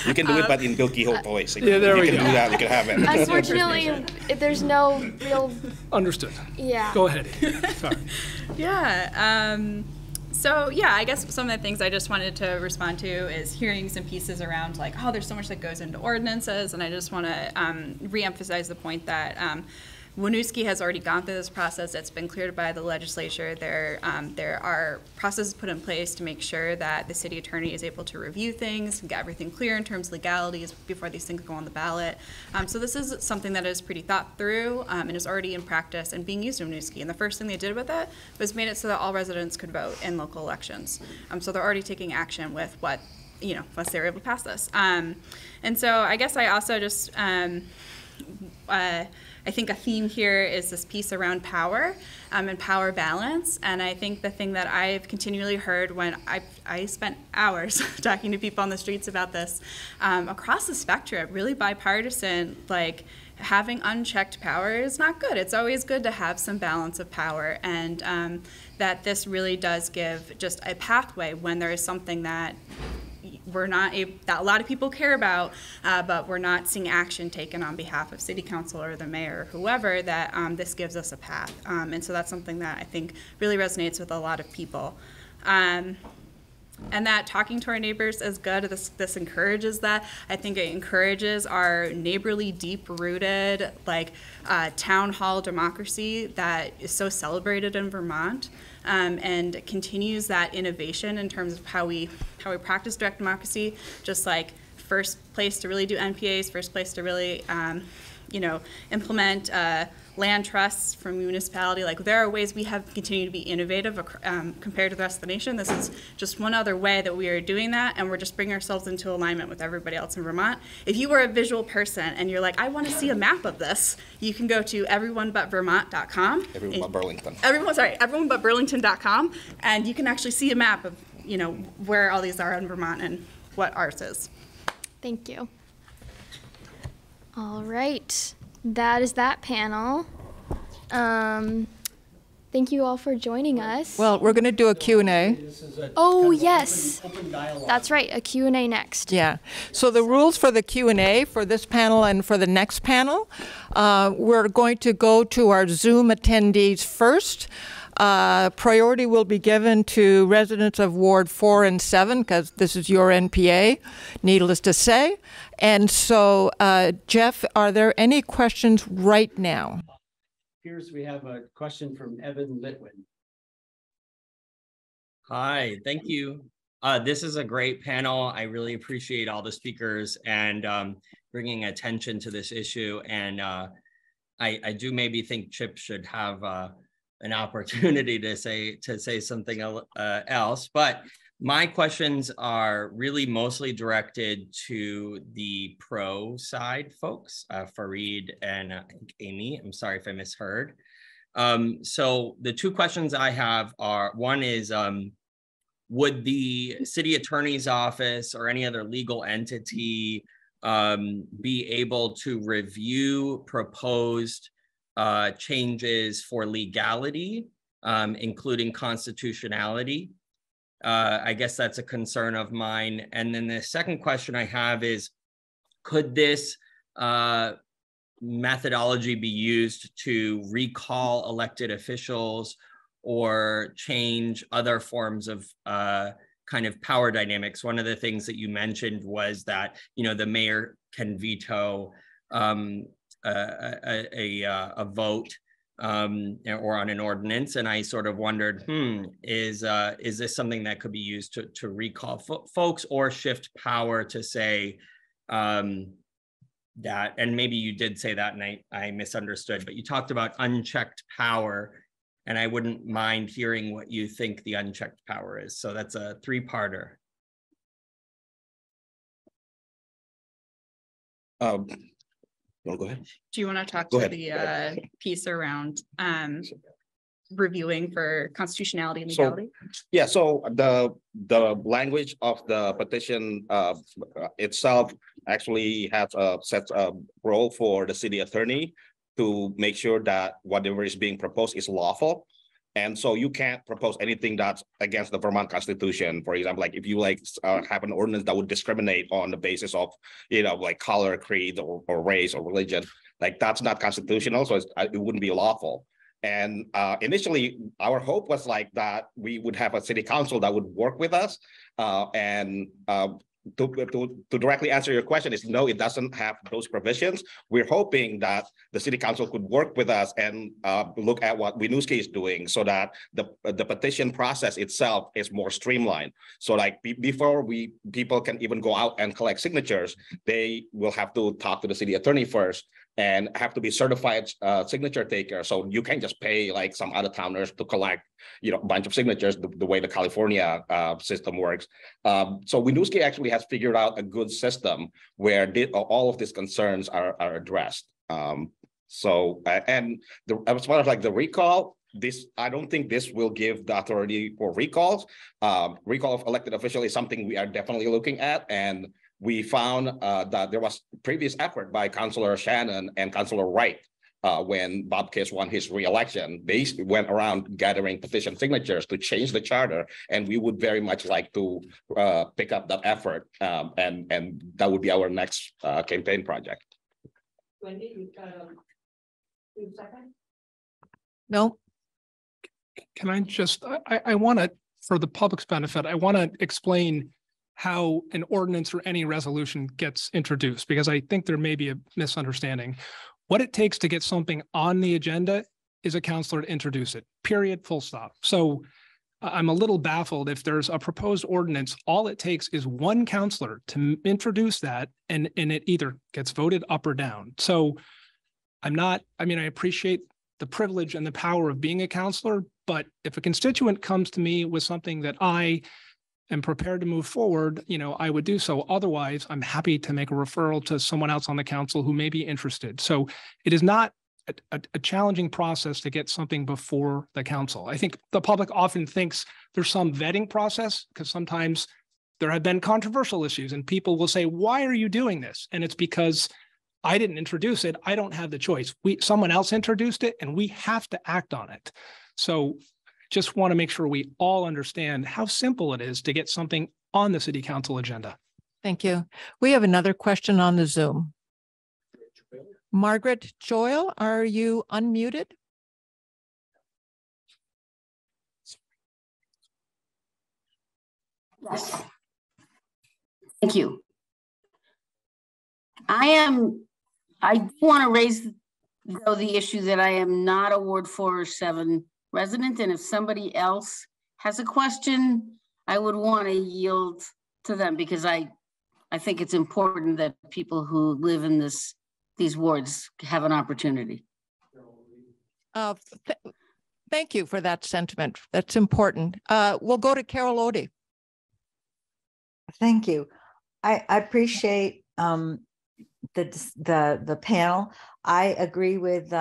You can do it, but in Bill Quixote voice. Yeah, there we go. You can do that. You can have it. Unfortunately, there's no real. Understood. Yeah. Go ahead. Sorry. Yeah. So yeah, I guess some of the things I just wanted to respond to is hearing some pieces around like, oh, there's so much that goes into ordinances, and I just want to reemphasize the point that. Winooski has already gone through this process. It's been cleared by the legislature. There are processes put in place to make sure that the city attorney is able to review things and get everything clear in terms of legalities before these things go on the ballot. So this is something that is pretty thought through and is already in practice and being used in Winooski. And the first thing they did with that was made it so that all residents could vote in local elections. So they're already taking action with what, you know, once they were able to pass this. And so I guess I also just, I think a theme here is this piece around power and power balance. And I think the thing that I've continually heard when I spent hours talking to people on the streets about this, across the spectrum, really bipartisan, like having unchecked power is not good. It's always good to have some balance of power. And that this really does give just a pathway when there is something that we're not that a lot of people care about, but we're not seeing action taken on behalf of city council or the mayor or whoever, that this gives us a path. And so that's something that I think really resonates with a lot of people. And that talking to our neighbors is good. This encourages that. I think it encourages our neighborly, deep-rooted, like town hall democracy that is so celebrated in Vermont, and continues that innovation in terms of how we practice direct democracy. Just like first place to really do NPAs, first place to really, you know, implement. Land trusts from municipality, like there are ways we have continued to be innovative compared to the rest of the nation. This is just one other way that we are doing that, and we're just bringing ourselves into alignment with everybody else in Vermont. If you were a visual person and you're like, I want to see a map of this, you can go to everyonebutvermont.com. Everyone but Burlington. Everyonebutburlington.com, and you can actually see a map of, you know, where all these are in Vermont and what ours is. Thank you. All right. That is that panel. Thank you all for joining us. Well, we're going to do a Q&A. Oh, yes. Open that's right, a Q&A next. Yeah. So the rules for the Q&A for this panel and for the next panel, we're going to go to our Zoom attendees first. Priority will be given to residents of Ward 4 and 7, because this is your NPA, needless to say. And so, Jeff, are there any questions right now? It appears we have a question from Evan Litwin. Hi, thank you. This is a great panel. I really appreciate all the speakers and bringing attention to this issue. And I do maybe think Chip should have an opportunity to say something else, but My questions are really mostly directed to the pro side folks, Fareed and Amy. I'm sorry if I misheard. So the two questions I have are, one is, would the city attorney's office or any other legal entity be able to review proposed changes for legality, including constitutionality? I guess that's a concern of mine. And then the second question I have is, could this methodology be used to recall elected officials or change other forms of kind of power dynamics? One of the things that you mentioned was that, you know, the mayor can veto a vote or on an ordinance, and I sort of wondered, is this something that could be used to recall folks or shift power to say that, and maybe you did say that and I misunderstood, but you talked about unchecked power, and I wouldn't mind hearing what you think the unchecked power is. So that's a three-parter. No, go ahead. Do you want to talk to the piece around reviewing for constitutionality and legality? So, yeah, so the language of the petition itself actually has a set role for the city attorney to make sure that whatever is being proposed is lawful. And so you can't propose anything that's against the Vermont Constitution. For example, like if you have an ordinance that would discriminate on the basis of, like color, creed, or race, or religion, like that's not constitutional. So it wouldn't be lawful. And initially, our hope was like that we would have a city council that would work with us. To directly answer your question is no, it doesn't have those provisions. We're hoping that the city council could work with us and look at what Winooski is doing so that the petition process itself is more streamlined. So like before people can even go out and collect signatures, they will have to talk to the city attorney first and have to be certified signature taker. So you can't just pay like some out of towners to collect, a bunch of signatures the way the California system works. So Winooski actually has figured out a good system where all of these concerns are addressed. And as far as like the recall, I don't think this will give the authority for recalls. Recall of elected officials is something we are definitely looking at, and we found that there was previous effort by Councillor Shannon and Councillor Wright when Bob Kiss won his re-election. They went around gathering petition signatures to change the charter, and we would very much like to pick up that effort, and that would be our next campaign project. Wendy, you've got a second? No. Can I just, I want to, for the public's benefit, I want to explain how an ordinance or any resolution gets introduced, because I think there may be a misunderstanding. What it takes to get something on the agenda is a counselor to introduce it, period, full stop. So I'm a little baffled. If there's a proposed ordinance, all it takes is one counselor to introduce that, and it either gets voted up or down. So I appreciate the privilege and the power of being a counselor, but if a constituent comes to me with something that I and prepared to move forward, I would do so. Otherwise, I'm happy to make a referral to someone else on the council who may be interested. So it is not a challenging process to get something before the council. I think the public often thinks there's some vetting process, because sometimes there have been controversial issues and people will say, why are you doing this? And it's because I didn't introduce it. I don't have the choice. Someone else introduced it and we have to act on it. So just want to make sure we all understand how simple it is to get something on the city council agenda. Thank you. We have another question on the Zoom. Margaret Royal, are you unmuted? Yes. Thank you. I want to raise though the issue that I am not a Ward 4 or 7 resident, and if somebody else has a question, I would want to yield to them, because I think it's important that people who live in these wards have an opportunity. Thank you for that sentiment. That's important. We'll go to Carol Odie. Thank you. I appreciate the panel. I agree with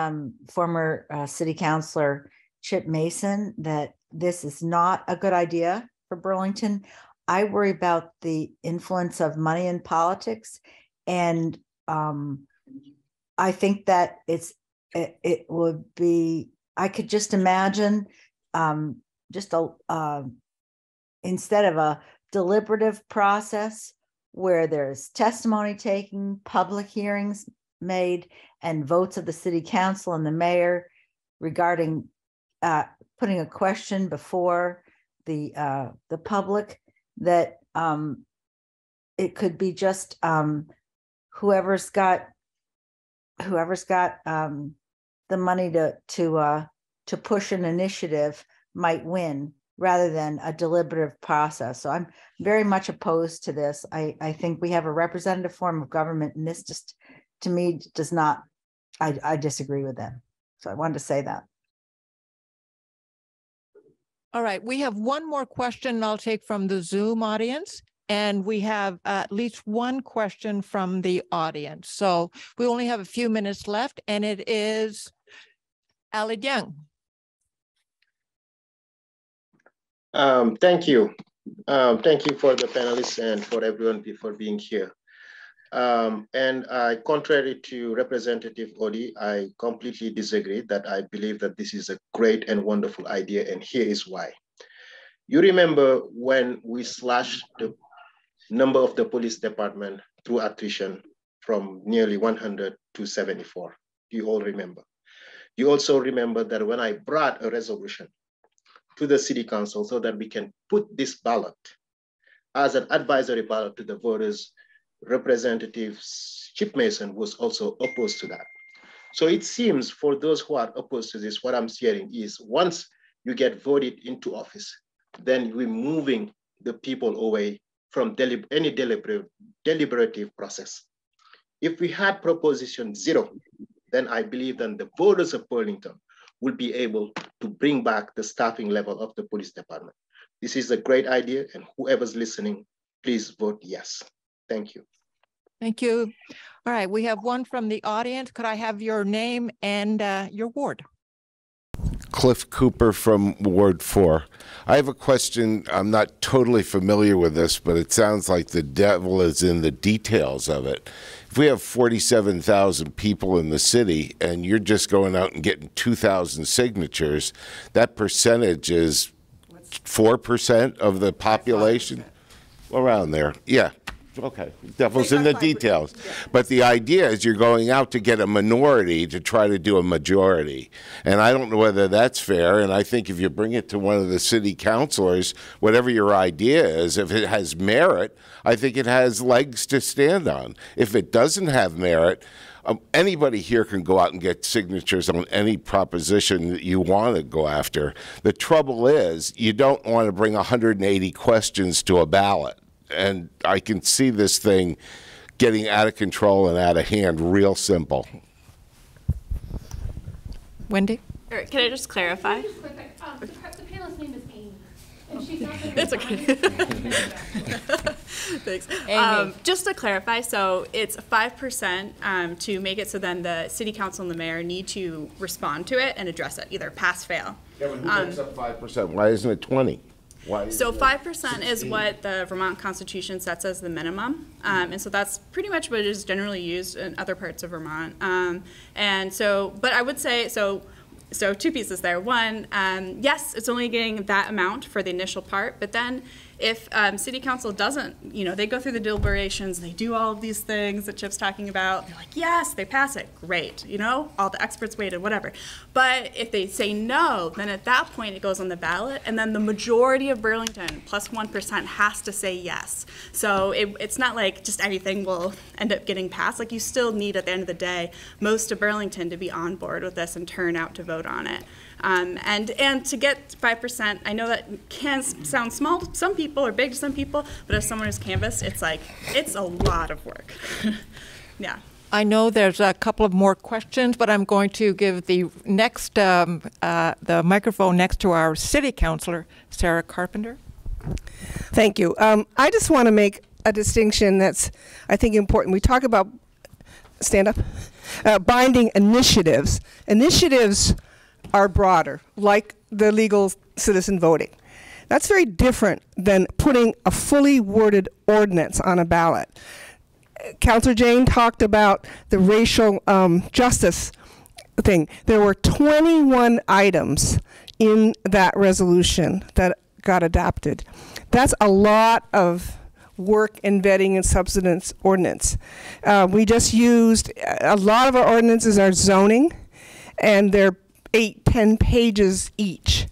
former city councilor Chip Mason that this is not a good idea for Burlington. I worry about the influence of money in politics, and I think that it would be, I could just imagine just a instead of a deliberative process where there's testimony taking, public hearings made, and votes of the city council and the mayor regarding putting a question before the public, that it could be just whoever's got the money to push an initiative might win, rather than a deliberative process. So I'm very much opposed to this. I think we have a representative form of government, and this just, to me, does not, I disagree with that. So I wanted to say that. All right, we have one more question I'll take from the Zoom audience, and we have at least one question from the audience. So we only have a few minutes left, and it is Aled Young. Thank you. Thank you for the panelists and for everyone for being here. And contrary to Representative Odie, I completely disagree that I believe that this is a great and wonderful idea, and here is why. You remember when we slashed the number of the police department through attrition from nearly 100 to 74. You all remember. You also remember that when I brought a resolution to the city council so that we can put this ballot as an advisory ballot to the voters, Representative Chip Mason was also opposed to that. So it seems for those who are opposed to this, what I'm hearing is once you get voted into office, then we're moving the people away from any deliberative process. If we had proposition 0, then I believe that the voters of Burlington will be able to bring back the staffing level of the police department. This is a great idea, and whoever's listening, please vote yes. Thank you. Thank you. All right, we have one from the audience. Could I have your name and your ward? Cliff Cooper from Ward 4. I have a question. I'm not totally familiar with this, but it sounds like the devil is in the details of it. If we have 47,000 people in the city and you're just going out and getting 2,000 signatures, that percentage is 4% of the population? Around there, yeah. Okay, devil's in the details. But the idea is you're going out to get a minority to try to do a majority. And I don't know whether that's fair. And I think if you bring it to one of the city councilors, whatever your idea is, if it has merit, I think it has legs to stand on. If it doesn't have merit, anybody here can go out and get signatures on any proposition that you want to go after. The trouble is you don't want to bring 180 questions to a ballot. And I can see this thing getting out of control and out of hand real simple. Wendy? Can I just clarify? Just quick, the panelist's name is Amy. And she's not going to It's okay. Thanks. Amy. Just to clarify, so it's 5% to make it so then the city council and the mayor need to respond to it and address it, either pass, fail. Yeah, but who makes up 5%? Why isn't it 20? So 5% is what the Vermont Constitution sets as the minimum, and so that's pretty much what is generally used in other parts of Vermont. And so, but I would say, so two pieces there. One, yes, it's only getting that amount for the initial part, but then if city council doesn't, you know, they go through the deliberations, they do all of these things that Chip's talking about, they're like, yes, they pass it, great, you know, all the experts waited, whatever. But if they say no, then at that point it goes on the ballot, and then the majority of Burlington, plus 1%, has to say yes. So it's not like just anything will end up getting passed. Like, you still need, at the end of the day, most of Burlington to be on board with this and turn out to vote on it. And to get 5%, I know that can sound small to some people or big to some people, but if someone is canvassed, it's like, it's a lot of work. Yeah. I know there's a couple of more questions, but I'm going to give the next, the microphone next to our city councilor, Sarah Carpenter. Thank you. I just want to make a distinction that's, I think, important. We talk about, stand up, binding initiatives. Initiatives are broader, like the legal citizen voting. That's very different than putting a fully worded ordinance on a ballot. Councilor Jane talked about the racial justice thing. There were 21 items in that resolution that got adopted. That's a lot of work in vetting and substance ordinance. We just used, a lot of our ordinances are zoning, and they're 8-10 pages each.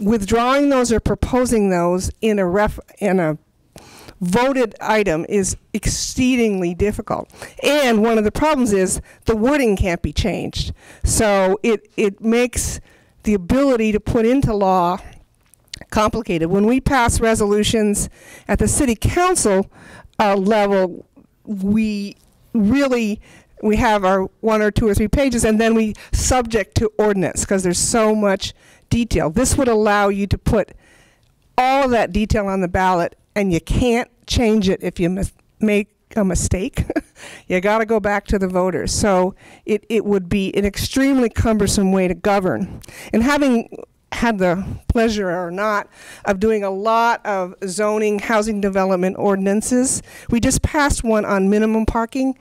Withdrawing those or proposing those in a voted item is exceedingly difficult. And one of the problems is the wording can't be changed. So it makes the ability to put into law complicated. When we pass resolutions at the city council level, we have our 1 or 2 or 3 pages, and then we subject to ordinance because there's so much detail. This would allow you to put all of that detail on the ballot, and you can't change it if you make a mistake. You got to go back to the voters. So it would be an extremely cumbersome way to govern. And having had the pleasure or not of doing a lot of zoning, housing development ordinances. We just passed one on minimum parking.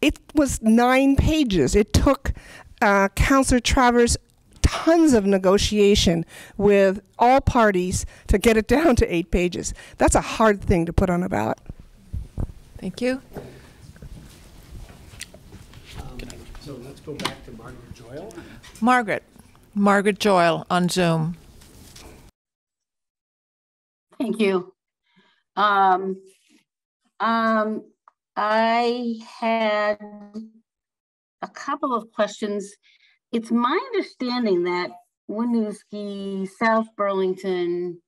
It was 9 pages. It took Councilor Travers tons of negotiation with all parties to get it down to 8 pages. That's a hard thing to put on a ballot. Thank you. So let's go back to Margaret Royal. Margaret Royal on Zoom. Thank you. I had a couple of questions. It's my understanding that Winooski, South Burlington,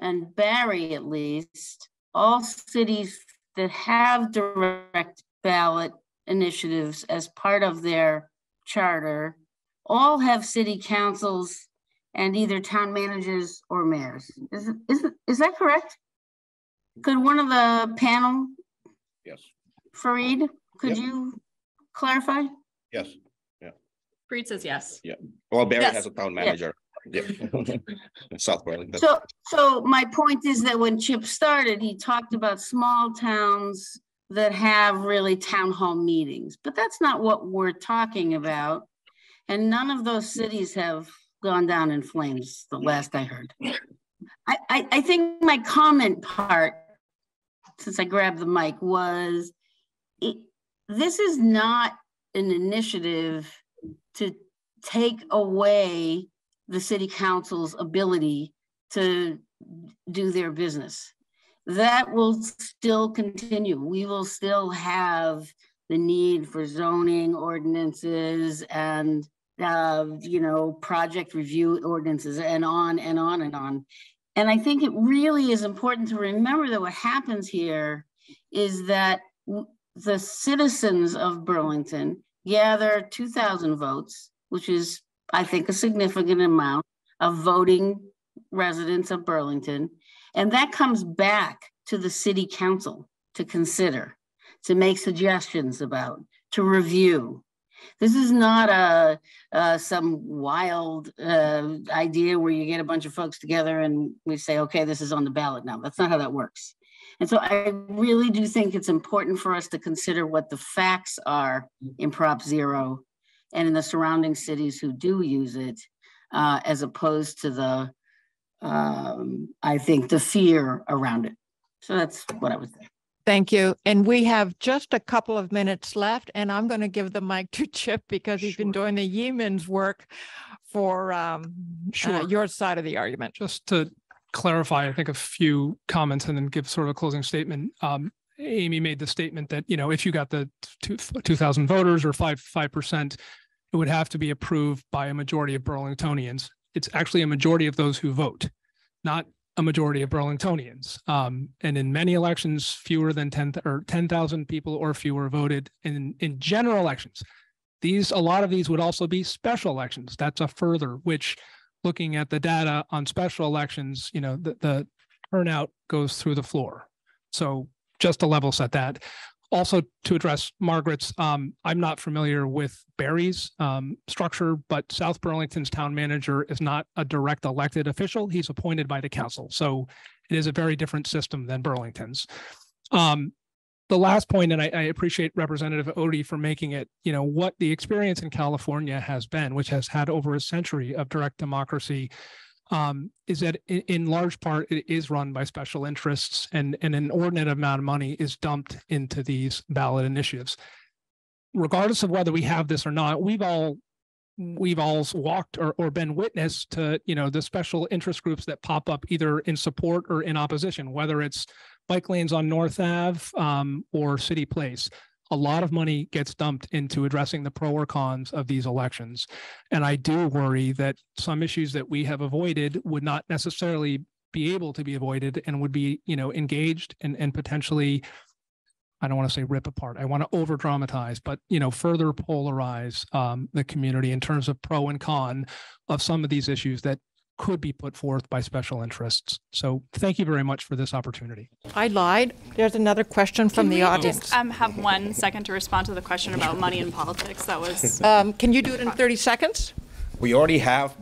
and Barry, at least, all cities that have direct ballot initiatives as part of their charter, all have city councils and either town managers or mayors. Is that correct? Could one of the panel? Yes. Fareed, could you clarify? Yes. Yeah. Fareed says yes. Yeah. Well, Barry has a town manager. Yeah. South Burlington. So my point is that when Chip started, he talked about small towns that have really town hall meetings, but that's not what we're talking about. And none of those cities have gone down in flames, the last I heard. I think my comment part, since I grabbed the mic, was this is not an initiative to take away the city council's ability to do their business. That will still continue. We will still have the need for zoning ordinances and project review ordinances and on and on and on. And I think it really is important to remember that what happens here is that the citizens of Burlington gather 2,000 votes, which is, I think, a significant amount of voting residents of Burlington. And that comes back to the city council to consider, to make suggestions about, to review. This is not some wild idea where you get a bunch of folks together and we say, okay, this is on the ballot now. That's not how that works. And so I really do think it's important for us to consider what the facts are in Prop 0 and in the surrounding cities who do use it, as opposed to the, I think, the fear around it. So that's what I would say. Thank you. And we have just a couple of minutes left, and I'm going to give the mic to Chip because he's been doing the yeoman's work for your side of the argument. Just to clarify, I think a few comments and then give sort of a closing statement. Amy made the statement that, you know, if you got the 2,000 voters or 5%, it would have to be approved by a majority of Burlingtonians. It's actually a majority of those who vote, not a majority of Burlingtonians. And in many elections, fewer than 10,000 people or fewer voted in general elections. A lot of these would also be special elections. That's a further, which looking at the data on special elections, you know, the turnout goes through the floor. So just to level set that. Also to address Margaret's, I'm not familiar with Barry's structure, but South Burlington's town manager is not a direct elected official. He's appointed by the council. So it is a very different system than Burlington's. The last point, and I appreciate Representative Odie for making it, you know, what the experience in California has been, which has had over a century of direct democracy, is that in large part, it is run by special interests, and an inordinate amount of money is dumped into these ballot initiatives. Regardless of whether we have this or not, we've all walked or been witness to, you know, the special interest groups that pop up either in support or in opposition, whether it's bike lanes on North Ave or City Place. A lot of money gets dumped into addressing the pro or cons of these elections. And I do worry that some issues that we have avoided would not necessarily be able to be avoided and would be, you know, engaged and potentially, I don't want to say rip apart, I want to over dramatize, but, you know, further polarize the community in terms of pro and con of some of these issues that could be put forth by special interests. So thank you very much for this opportunity. I lied. There's another question from the audience. Just, have 1 second to respond to the question about money in politics. That was. Can you do it in 30 seconds? We already have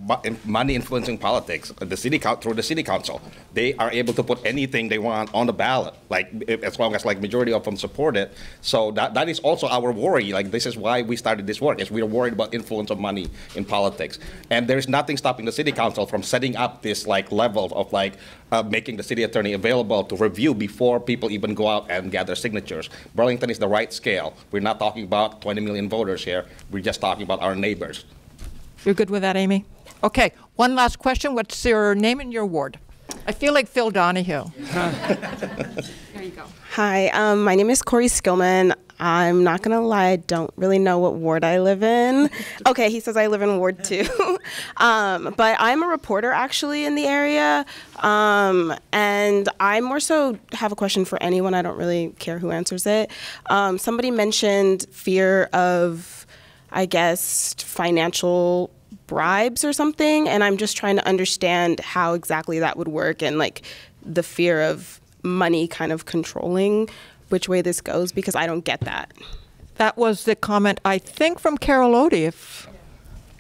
money influencing politics. The city through the city council, they are able to put anything they want on the ballot, like as long as like majority of them support it. So that is also our worry. Like this is why we started this work, is we are worried about influence of money in politics. And there is nothing stopping the city council from setting up this like level of like making the city attorney available to review before people even go out and gather signatures. Burlington is the right scale. We're not talking about 20 million voters here. We're just talking about our neighbors. You're good with that, Amy? Okay, one last question. What's your name and your ward? I feel like Phil Donahue. There you go. Hi, my name is Corey Skillman. I'm not gonna lie, I don't really know what ward I live in. Okay, he says I live in Ward 2. But I'm a reporter actually in the area. And I more so have a question for anyone. I don't really care who answers it. Somebody mentioned fear of, I guess, financial bribes or something, and I'm just trying to understand how exactly that would work and like the fear of money kind of controlling which way this goes, because I don't get that. That was the comment, I think, from Carol Odie. If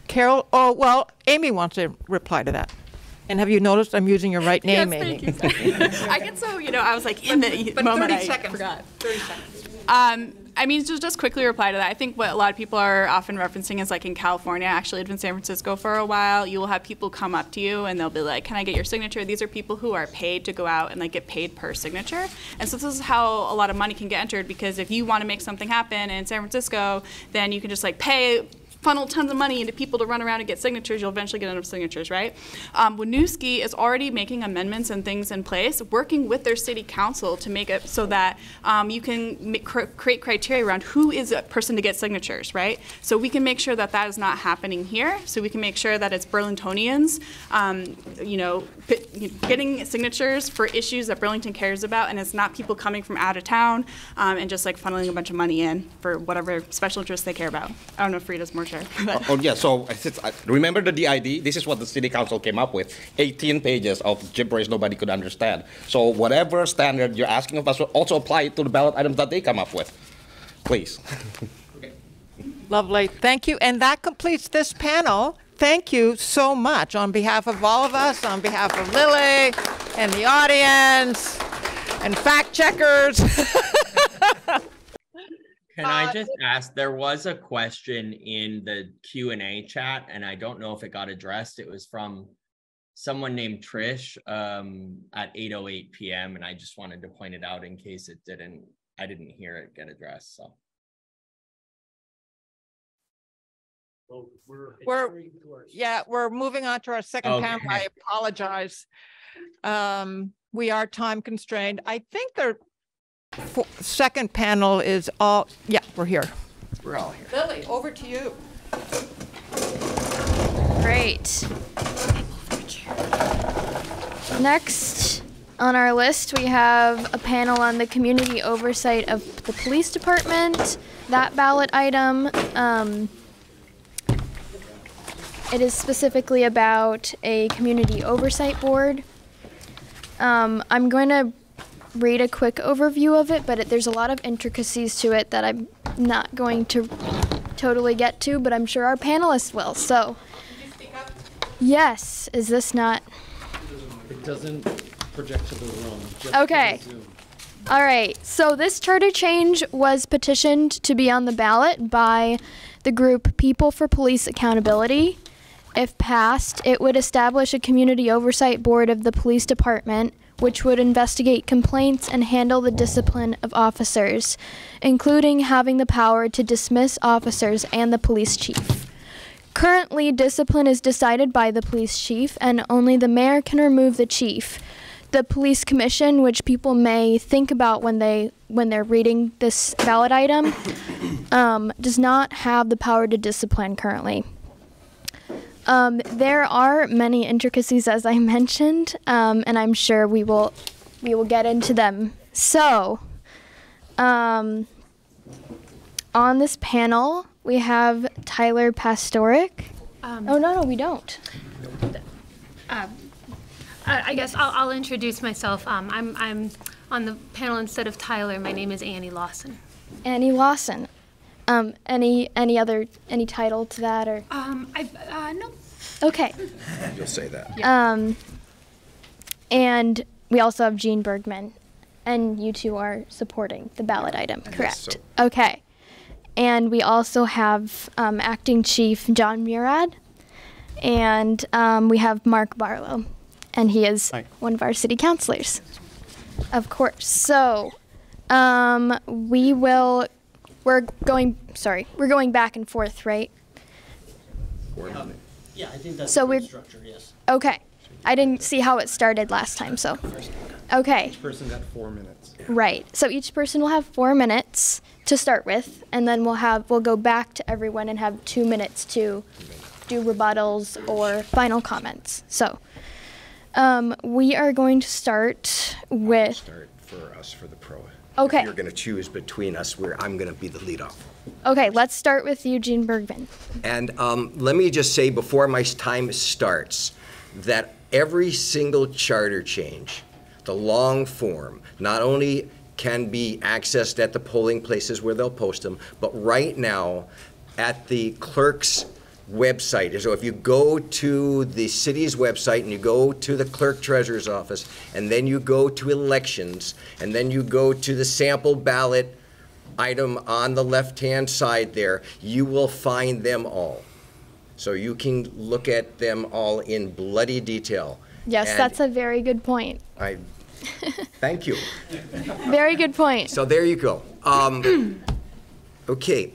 Carol, oh, well, Amy wants to reply to that. And have you noticed I'm using your right name, yes, Amy? Thank you. I get so, you know, I was like in the moment 30 seconds. I forgot. 30 seconds. I mean, just quickly reply to that. I think what a lot of people are often referencing is like in California, I actually lived in San Francisco for a while, you will have people come up to you and they'll be like, can I get your signature? These are people who are paid to go out and like get paid per signature. And so this is how a lot of money can get entered, because if you want to make something happen in San Francisco, then you can just like funnel tons of money into people to run around and get signatures. You'll eventually get enough signatures, right? Winooski is already making amendments and things in place, working with their city council to make it so that you can create criteria around who is a person to get signatures, right? So we can make sure that that is not happening here. So we can make sure that it's Burlingtonians, you know, getting signatures for issues that Burlington cares about, and it's not people coming from out of town and just like funneling a bunch of money in for whatever special interests they care about. I don't know if Frida's more. Oh, yeah, so remember the DID? This is what the city council came up with, 18 pages of gibberish nobody could understand. So whatever standard you're asking of us, will also apply it to the ballot items that they come up with. Please. Okay. Lovely. Thank you. And that completes this panel. Thank you so much on behalf of all of us, on behalf of Lily and the audience and fact checkers. Can I just ask, there was a question in the Q&A chat, and I don't know if it got addressed. It was from someone named Trish at 8:08 p.m., and I just wanted to point it out in case it didn't, I didn't hear it get addressed, so. Well, we're moving on to our second panel. I apologize. We are time constrained. I think they're, second panel is all, yeah, we're here. We're all here. Lily, over to you. Great. Next on our list, we have a panel on the community oversight of the police department. That ballot item, it is specifically about a community oversight board. I'm going to read a quick overview of it, but there's a lot of intricacies to it that I'm not going to totally get to, but I'm sure our panelists will. So, did you speak up? Yes. Is this not? It doesn't project to the room. Just okay. To the Zoom. All right. So this charter change was petitioned to be on the ballot by the group People for Police Accountability. If passed, it would establish a community oversight board of the police department, which would investigate complaints and handle the discipline of officers, including having the power to dismiss officers and the police chief. Currently, discipline is decided by the police chief, and only the mayor can remove the chief. The police commission, which people may think about when they're reading this ballot item, does not have the power to discipline currently. There are many intricacies, as I mentioned, and I'm sure we will get into them. So, on this panel, we have Tyler Pastorek. No, we don't. I guess I'll introduce myself. I'm on the panel instead of Tyler. My name is Annie Lawson. Annie Lawson. Any title to that, or? No. Okay. You'll say that. Yeah. And we also have Gene Bergman, and you two are supporting the ballot item, correct? So. Okay. And we also have Acting Chief John Murad, and we have Mark Barlow, and he is one of our city councilors, of course. So we're going back and forth, right? Yeah, I think that's the structure, yes. Okay. I didn't see how it started last time, so. Okay. Each person got 4 minutes. Right. So each person will have 4 minutes to start with, and then we'll go back to everyone and have 2 minutes to do rebuttals or final comments. So we are going to start with. Start for us for the pro. Okay. If you're going to choose between us, I'm going to be the leadoff. Okay, let's start with Eugene Bergman. And let me just say before my time starts that every single charter change, the long form, not only can be accessed at the polling places where they'll post them, but right now at the clerk's website. So if you go to the city's website and you go to the clerk treasurer's office and then you go to elections and then you go to the sample ballot item on the left-hand side there, you will find them all. So you can look at them all in bloody detail. Yes, and that's a very good point. Thank you. Very good point. So there you go. Okay.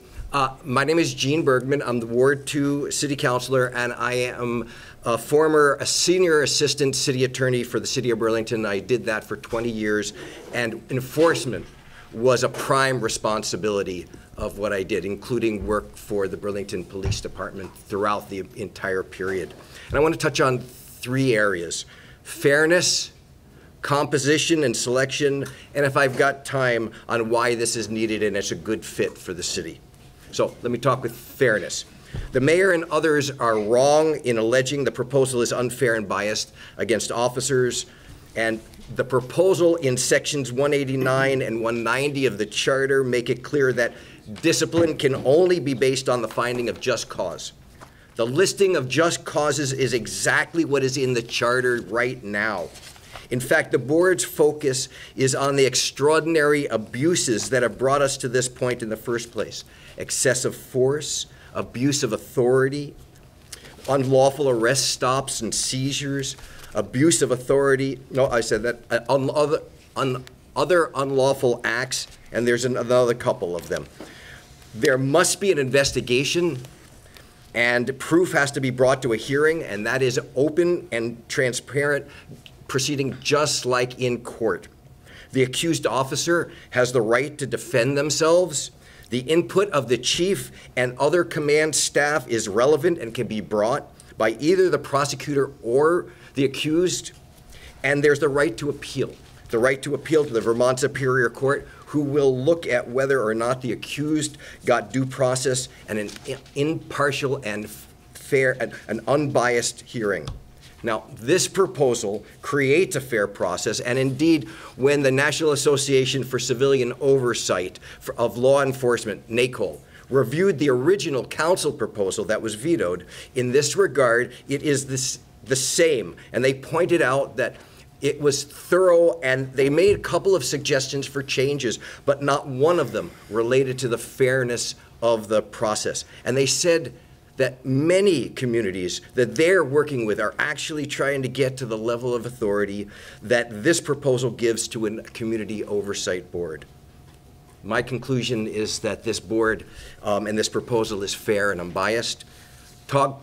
My name is Gene Bergman. I'm the Ward 2 City Councilor, and I am a former Senior Assistant City Attorney for the City of Burlington. I did that for 20 years, and enforcement was a prime responsibility of what I did, including work for the Burlington Police Department throughout the entire period. And I want to touch on 3 areas: fairness, composition and selection, and if I've got time, on why this is needed and it's a good fit for the city. So let me talk with fairness. The mayor and others are wrong in alleging the proposal is unfair and biased against officers, and the proposal in sections 189 and 190 of the charter make it clear that discipline can only be based on the finding of just cause. The listing of just causes is exactly what is in the charter right now. In fact, the board's focus is on the extraordinary abuses that have brought us to this point in the first place. Excessive force, abuse of authority, unlawful arrest stops and seizures, abuse of authority, other unlawful acts, and there's another couple of them. There must be an investigation, and proof has to be brought to a hearing, and that is open and transparent proceeding just like in court. The accused officer has the right to defend themselves. The input of the chief and other command staff is relevant and can be brought by either the prosecutor or the accused. And there's the right to appeal to the Vermont Superior Court, who will look at whether or not the accused got due process and an impartial and fair and an unbiased hearing. Now, this proposal creates a fair process, and indeed, when the National Association for Civilian Oversight of Law Enforcement, NACOLE, reviewed the original council proposal that was vetoed, in this regard, it is the same. And they pointed out that it was thorough, and they made a couple of suggestions for changes, but not one of them related to the fairness of the process. And they said that many communities that they're working with are actually trying to get to the level of authority that this proposal gives to a community oversight board. My conclusion is that this board and this proposal is fair and unbiased.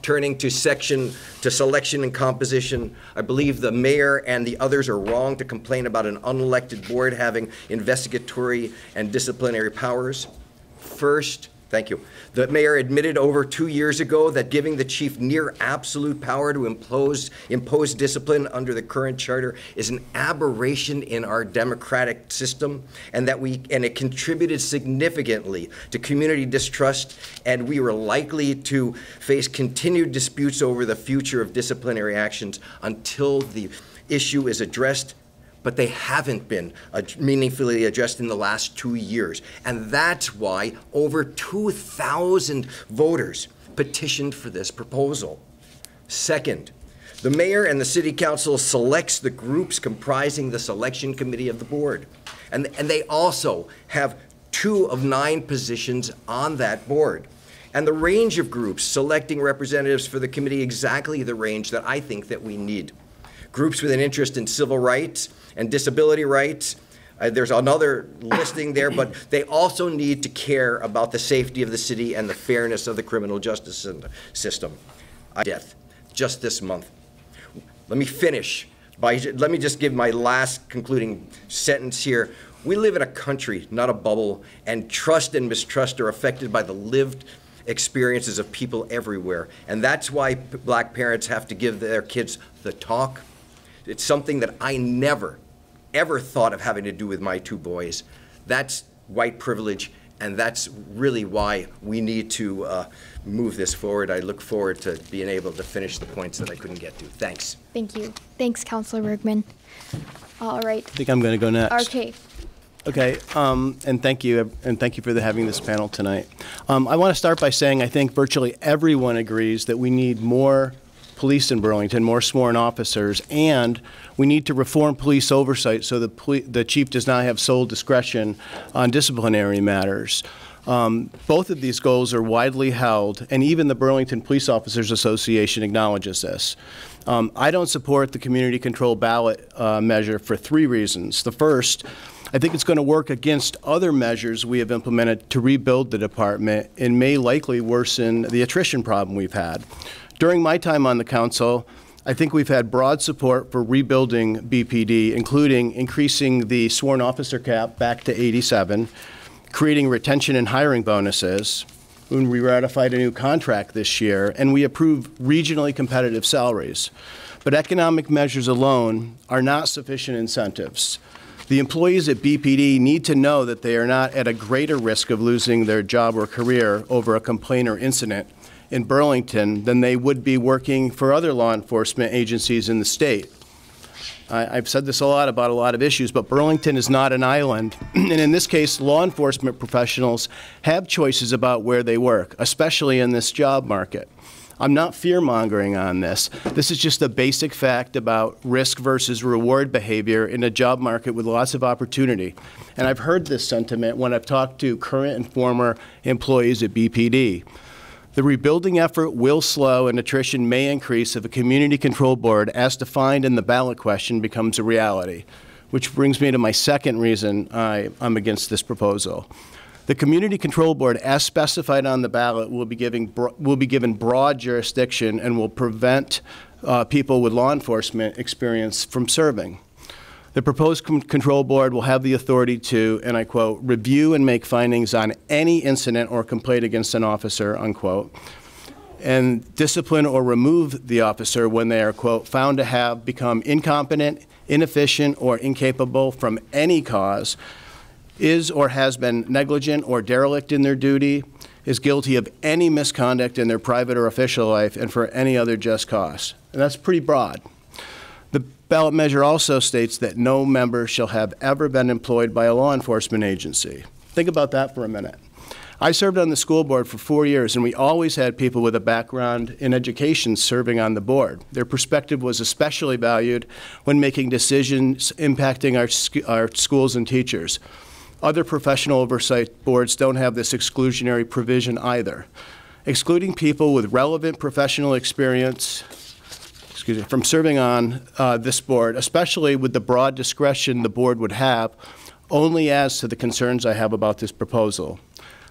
Turning to selection and composition, I believe the mayor and the others are wrong to complain about an unelected board having investigatory and disciplinary powers. First, thank you. The mayor admitted over 2 years ago that giving the chief near absolute power to impose discipline under the current charter is an aberration in our democratic system, and that it contributed significantly to community distrust, and we were likely to face continued disputes over the future of disciplinary actions until the issue is addressed. But they haven't been meaningfully addressed in the last 2 years. And that's why over 2,000 voters petitioned for this proposal. Second, the mayor and the city council selects the groups comprising the selection committee of the board. And they also have 2 of 9 positions on that board. And the range of groups selecting representatives for the committee, exactly the range that I think that we need. Groups with an interest in civil rights and disability rights. There's another listing there, but they also need to care about the safety of the city and the fairness of the criminal justice system. Death just this month. Let me finish by, let me just give my last concluding sentence here. We live in a country, not a bubble, and trust and mistrust are affected by the lived experiences of people everywhere. And that's why black parents have to give their kids the talk. It's something that I never, ever thought of having to do with my 2 boys. That's white privilege, and that's really why we need to move this forward. I look forward to being able to finish the points that I couldn't get to. Thanks. Thank you. Thanks, Councilor Bergman. All right. I think I'm going to go next. Okay. Okay, and thank you, for having this panel tonight. I want to start by saying I think virtually everyone agrees that we need more police in Burlington, more sworn officers, and we need to reform police oversight so the chief does not have sole discretion on disciplinary matters. Both of these goals are widely held, and even the Burlington Police Officers Association acknowledges this. I don't support the community control ballot measure for 3 reasons. The first, I think it's going to work against other measures we have implemented to rebuild the department and may likely worsen the attrition problem we've had. During my time on the council, I think we've had broad support for rebuilding BPD, including increasing the sworn officer cap back to 87, creating retention and hiring bonuses. When we ratified a new contract this year, and we approved regionally competitive salaries. But economic measures alone are not sufficient incentives. The employees at BPD need to know that they are not at a greater risk of losing their job or career over a complaint or incident in Burlington than they would be working for other law enforcement agencies in the state. I've said this a lot about a lot of issues, but Burlington is not an island. And in this case, law enforcement professionals have choices about where they work, especially in this job market. I'm not fear-mongering on this. This is just a basic fact about risk versus reward behavior in a job market with lots of opportunity. And I've heard this sentiment when I've talked to current and former employees at BPD. The rebuilding effort will slow and attrition may increase if a community control board, as defined in the ballot question, becomes a reality. Which brings me to my second reason I'm against this proposal. The community control board, as specified on the ballot, will be given broad jurisdiction and will prevent people with law enforcement experience from serving. The proposed control board will have the authority to, and I quote, review and make findings on any incident or complaint against an officer, unquote, and discipline or remove the officer when they are, quote, found to have become incompetent, inefficient, or incapable from any cause, is or has been negligent or derelict in their duty, is guilty of any misconduct in their private or official life and for any other just cause. And that's pretty broad. The ballot measure also states that no member shall have ever been employed by a law enforcement agency. Think about that for a minute. I served on the school board for 4 years, and we always had people with a background in education serving on the board. Their perspective was especially valued when making decisions impacting our schools and teachers. Other professional oversight boards don't have this exclusionary provision either. Excluding people with relevant professional experience from serving on this board, especially with the broad discretion the board would have, only adds to the concerns I have about this proposal.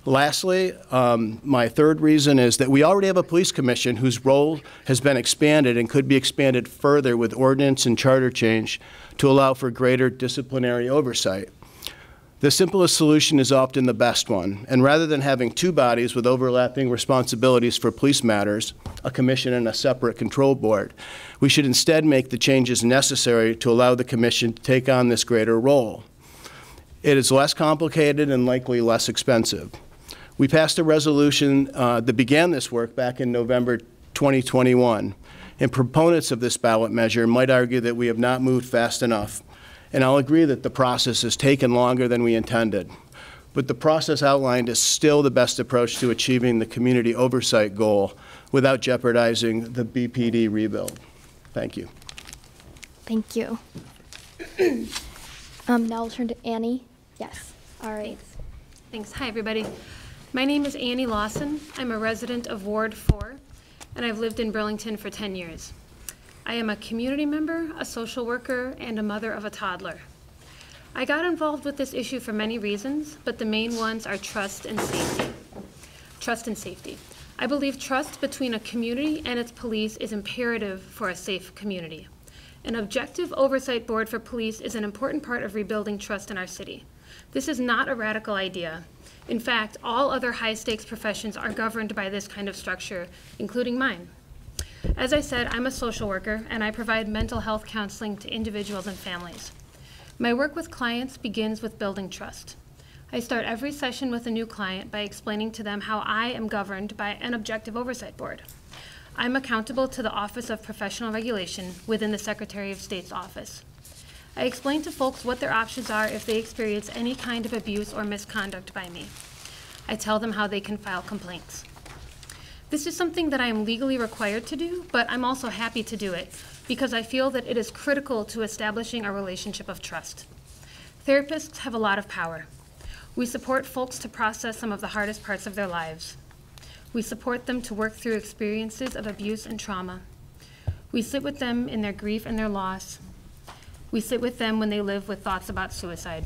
Lastly, my third reason is that we already have a police commission whose role has been expanded and could be expanded further with ordinance and charter change to allow for greater disciplinary oversight. The simplest solution is often the best one, and rather than having two bodies with overlapping responsibilities for police matters, a commission and a separate control board, we should instead make the changes necessary to allow the commission to take on this greater role. It is less complicated and likely less expensive. We passed a resolution that began this work back in November 2021, and proponents of this ballot measure might argue that we have not moved fast enough. And I'll agree that the process has taken longer than we intended. But the process outlined is still the best approach to achieving the community oversight goal without jeopardizing the BPD rebuild. Thank you. Thank you. Now I'll turn to Annie. Yes. All right. Thanks. Hi, everybody. My name is Annie Lawson. I'm a resident of Ward 4, and I've lived in Burlington for 10 years. I am a community member, a social worker, and a mother of a toddler. I got involved with this issue for many reasons, but the main ones are trust and safety. Trust and safety. I believe trust between a community and its police is imperative for a safe community. An objective oversight board for police is an important part of rebuilding trust in our city. This is not a radical idea. In fact, all other high-stakes professions are governed by this kind of structure, including mine. As I said, I'm a social worker, and I provide mental health counseling to individuals and families. My work with clients begins with building trust. I start every session with a new client by explaining to them how I am governed by an objective oversight board. I'm accountable to the Office of Professional Regulation within the Secretary of State's office. I explain to folks what their options are if they experience any kind of abuse or misconduct by me. I tell them how they can file complaints. This is something that I am legally required to do, but I'm also happy to do it because I feel that it is critical to establishing a relationship of trust. Therapists have a lot of power. We support folks to process some of the hardest parts of their lives. We support them to work through experiences of abuse and trauma. We sit with them in their grief and their loss. We sit with them when they live with thoughts about suicide.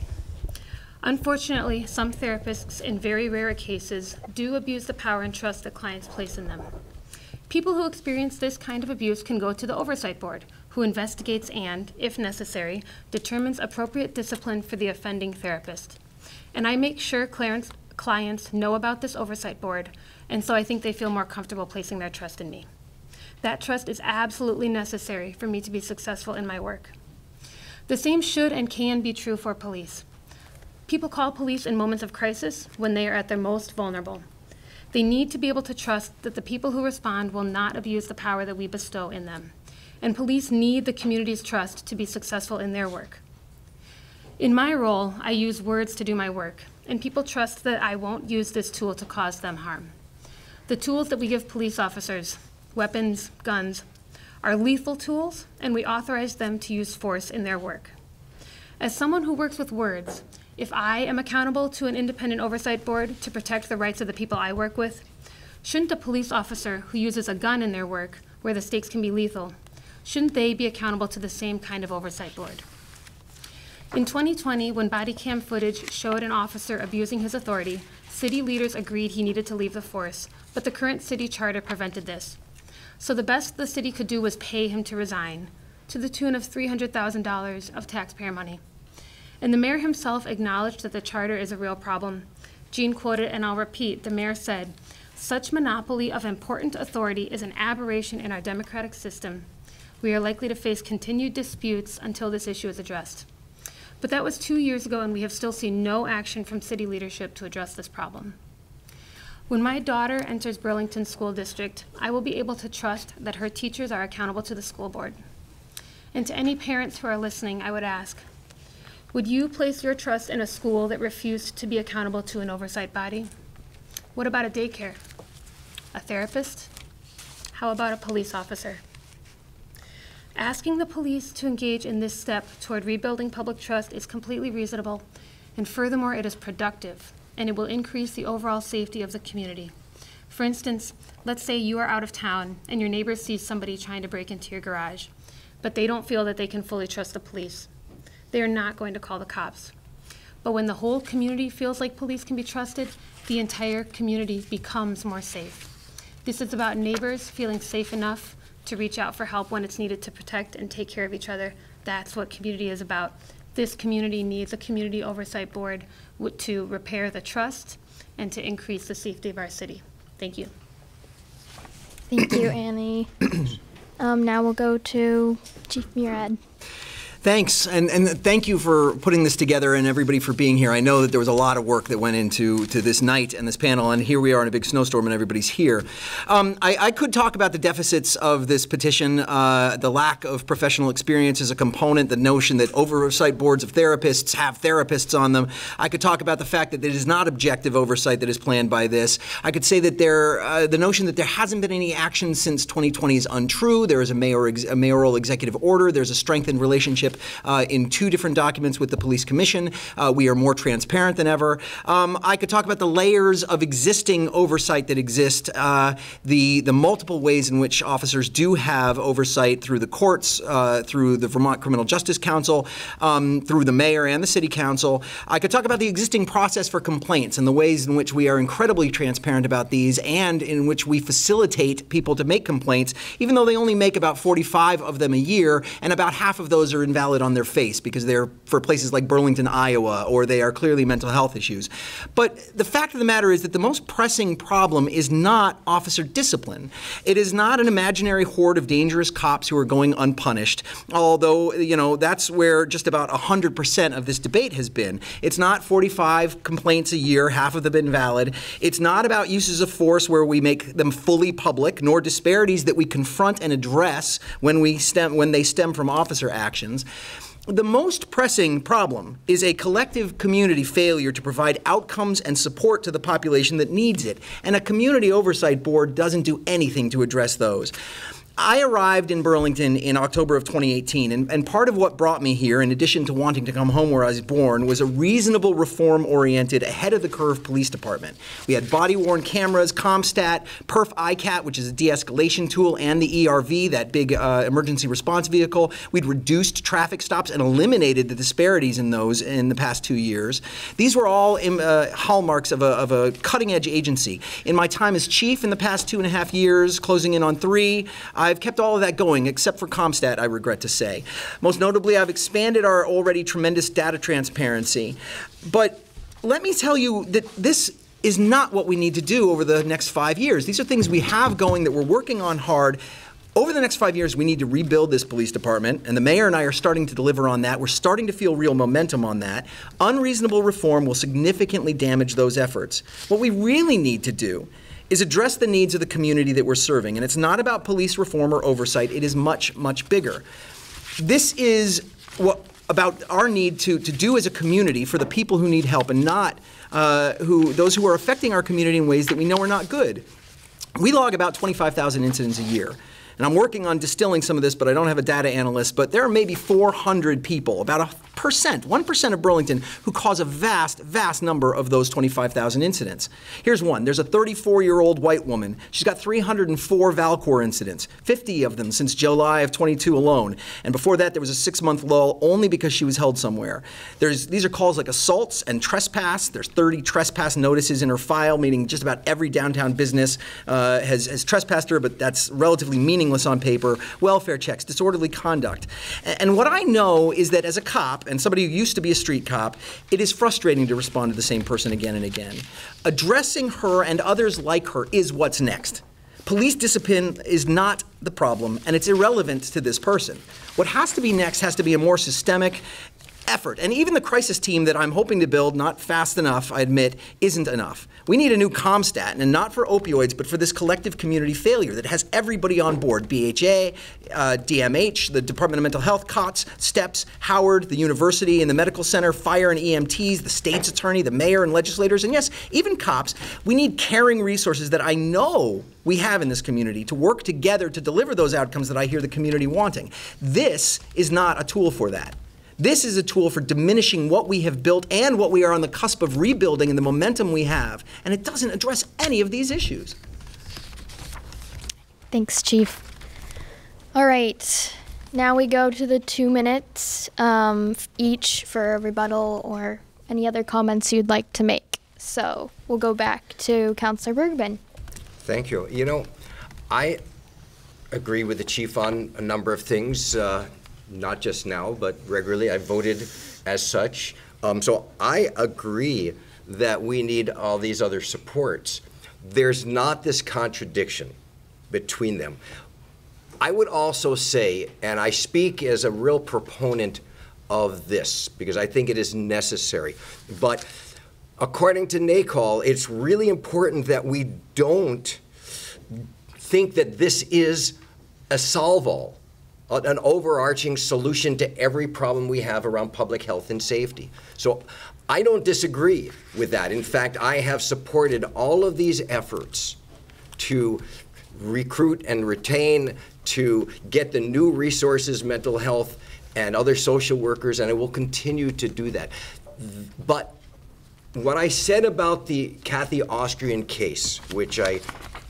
Unfortunately, some therapists, in very rare cases, do abuse the power and trust that clients place in them. People who experience this kind of abuse can go to the Oversight Board, who investigates and, if necessary, determines appropriate discipline for the offending therapist. And I make sure clients know about this Oversight Board, and so I think they feel more comfortable placing their trust in me. That trust is absolutely necessary for me to be successful in my work. The same should and can be true for police. People call police in moments of crisis when they are at their most vulnerable. They need to be able to trust that the people who respond will not abuse the power that we bestow in them. And police need the community's trust to be successful in their work. In my role, I use words to do my work, and people trust that I won't use this tool to cause them harm. The tools that we give police officers, weapons, guns, are lethal tools, and we authorize them to use force in their work. As someone who works with words, if I am accountable to an independent oversight board to protect the rights of the people I work with, shouldn't a police officer who uses a gun in their work, where the stakes can be lethal, shouldn't they be accountable to the same kind of oversight board? In 2020, when body cam footage showed an officer abusing his authority, city leaders agreed he needed to leave the force, but the current city charter prevented this. So the best the city could do was pay him to resign, to the tune of $300,000 of taxpayer money. And the mayor himself acknowledged that the charter is a real problem. Gene quoted, and I'll repeat, the mayor said, "Such monopoly of important authority is an aberration in our democratic system. We are likely to face continued disputes until this issue is addressed." But that was 2 years ago, and we have still seen no action from city leadership to address this problem. When my daughter enters Burlington School District, I will be able to trust that her teachers are accountable to the school board. And to any parents who are listening, I would ask, would you place your trust in a school that refused to be accountable to an oversight body? What about a daycare? A therapist? How about a police officer? Asking the police to engage in this step toward rebuilding public trust is completely reasonable, and furthermore, it is productive, and it will increase the overall safety of the community. For instance, let's say you are out of town and your neighbor sees somebody trying to break into your garage, but they don't feel that they can fully trust the police. They are not going to call the cops. But when the whole community feels like police can be trusted, the entire community becomes more safe. This is about neighbors feeling safe enough to reach out for help when it's needed to protect and take care of each other. That's what community is about. This community needs a community oversight board to repair the trust and to increase the safety of our city. Thank you. Thank you, Annie. Now we'll go to Chief Murad. Thanks, and thank you for putting this together and everybody for being here. I know that there was a lot of work that went into this night and this panel, and here we are in a big snowstorm and everybody's here. I could talk about the deficits of this petition, the lack of professional experience as a component, the notion that oversight boards of therapists have therapists on them. I could talk about the fact that it is not objective oversight that is planned by this. I could say that the notion that there hasn't been any action since 2020 is untrue. There is a mayoral executive order. There's a strengthened relationship in two different documents with the police commission. We are more transparent than ever. I could talk about the layers of existing oversight that exist, the multiple ways in which officers do have oversight through the courts, through the Vermont Criminal Justice Council, through the mayor and the city council. I could talk about the existing process for complaints and the ways in which we are incredibly transparent about these and in which we facilitate people to make complaints, even though they only make about 45 of them a year, and about half of those are in valid on their face because they're for places like Burlington, Iowa, or they are clearly mental health issues. But the fact of the matter is that the most pressing problem is not officer discipline. It is not an imaginary horde of dangerous cops who are going unpunished, although, you know, that's where just about 100% of this debate has been. It's not 45 complaints a year, half of them invalid. It's not about uses of force where we make them fully public, nor disparities that we confront and address when they stem from officer actions. The most pressing problem is a collective community failure to provide outcomes and support to the population that needs it, and a community oversight board doesn't do anything to address those. I arrived in Burlington in October of 2018, and part of what brought me here, in addition to wanting to come home where I was born, was a reasonable, reform-oriented, ahead-of-the-curve police department. We had body-worn cameras, ComStat, Perf ICAT, which is a de-escalation tool, and the ERV, that big emergency response vehicle. We'd reduced traffic stops and eliminated the disparities in those in the past 2 years. These were all hallmarks of a cutting-edge agency. In my time as chief in the past 2.5 years, closing in on 3, I've kept all of that going, except for ComStat, I regret to say. Most notably, I've expanded our already tremendous data transparency. But let me tell you that this is not what we need to do over the next 5 years. These are things we have going that we're working on hard. Over the next 5 years, we need to rebuild this police department, and the mayor and I are starting to deliver on that. We're starting to feel real momentum on that. Unreasonable reform will significantly damage those efforts. What we really need to do is address the needs of the community that we're serving. And it's not about police reform or oversight. It is much, much bigger. This is about our need to do as a community for the people who need help and not those who are affecting our community in ways that we know are not good. We log about 25,000 incidents a year. And I'm working on distilling some of this, but I don't have a data analyst, but there are maybe 400 people, about 1% of Burlington, who cause a vast, vast number of those 25,000 incidents. Here's one. There's a 34-year-old white woman. She's got 304 Valcor incidents, 50 of them since July of 22 alone. And before that, there was a 6-month lull only because she was held somewhere. These are calls like assaults and trespass. There's 30 trespass notices in her file, meaning just about every downtown business has trespassed her, but that's relatively meaningless on paper, welfare checks, disorderly conduct. And what I know is that as a cop, and somebody who used to be a street cop, it is frustrating to respond to the same person again and again. Addressing her and others like her is what's next. Police discipline is not the problem, and it's irrelevant to this person. What has to be next has to be a more systemic effort. And even the crisis team that I'm hoping to build, not fast enough, I admit, isn't enough. We need a new comm stat, and not for opioids, but for this collective community failure that has everybody on board, BHA, DMH, the Department of Mental Health, COTS, STEPS, Howard, the university and the medical center, fire and EMTs, the state's attorney, the mayor and legislators, and yes, even cops. We need caring resources that I know we have in this community to work together to deliver those outcomes that I hear the community wanting. This is not a tool for that. This is a tool for diminishing what we have built and what we are on the cusp of rebuilding and the momentum we have, and it doesn't address any of these issues. Thanks, Chief. All right, now we go to the 2 minutes each for a rebuttal or any other comments you'd like to make. So we'll go back to Councilor Bergman. Thank you. You know, I agree with the Chief on a number of things. Not just now, but regularly. I voted as such. So I agree that we need all these other supports. There's not this contradiction between them. I would also say, and I speak as a real proponent of this, because I think it is necessary, but according to NACOLE, it's really important that we don't think that this is a solve-all, an overarching solution to every problem we have around public health and safety. So I don't disagree with that. In fact, I have supported all of these efforts to recruit and retain, to get the new resources, mental health and other social workers, and I will continue to do that. But what I said about the Kathy Austrian case, which I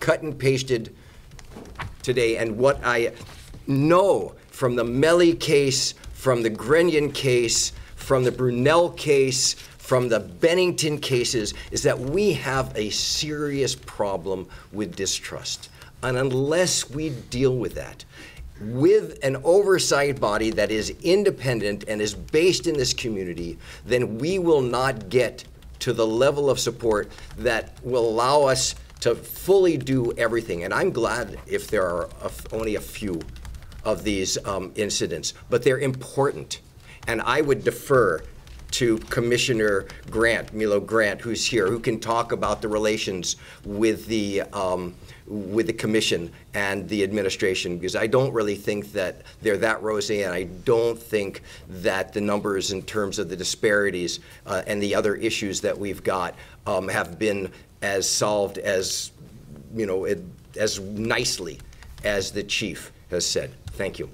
cut and pasted today, and what I know from the Melly case, from the Grenion case, from the Brunel case, from the Bennington cases, is that we have a serious problem with distrust. And unless we deal with that, with an oversight body that is independent and is based in this community, then we will not get to the level of support that will allow us to fully do everything. And I'm glad if there are only a few of these incidents, but they're important. And I would defer to Commissioner Grant, Milo Grant, who's here, who can talk about the relations with the commission and the administration, because I don't really think that they're that rosy, and I don't think that the numbers in terms of the disparities and the other issues that we've got have been as solved as, you know, as nicely as the Chief has said. Thank you.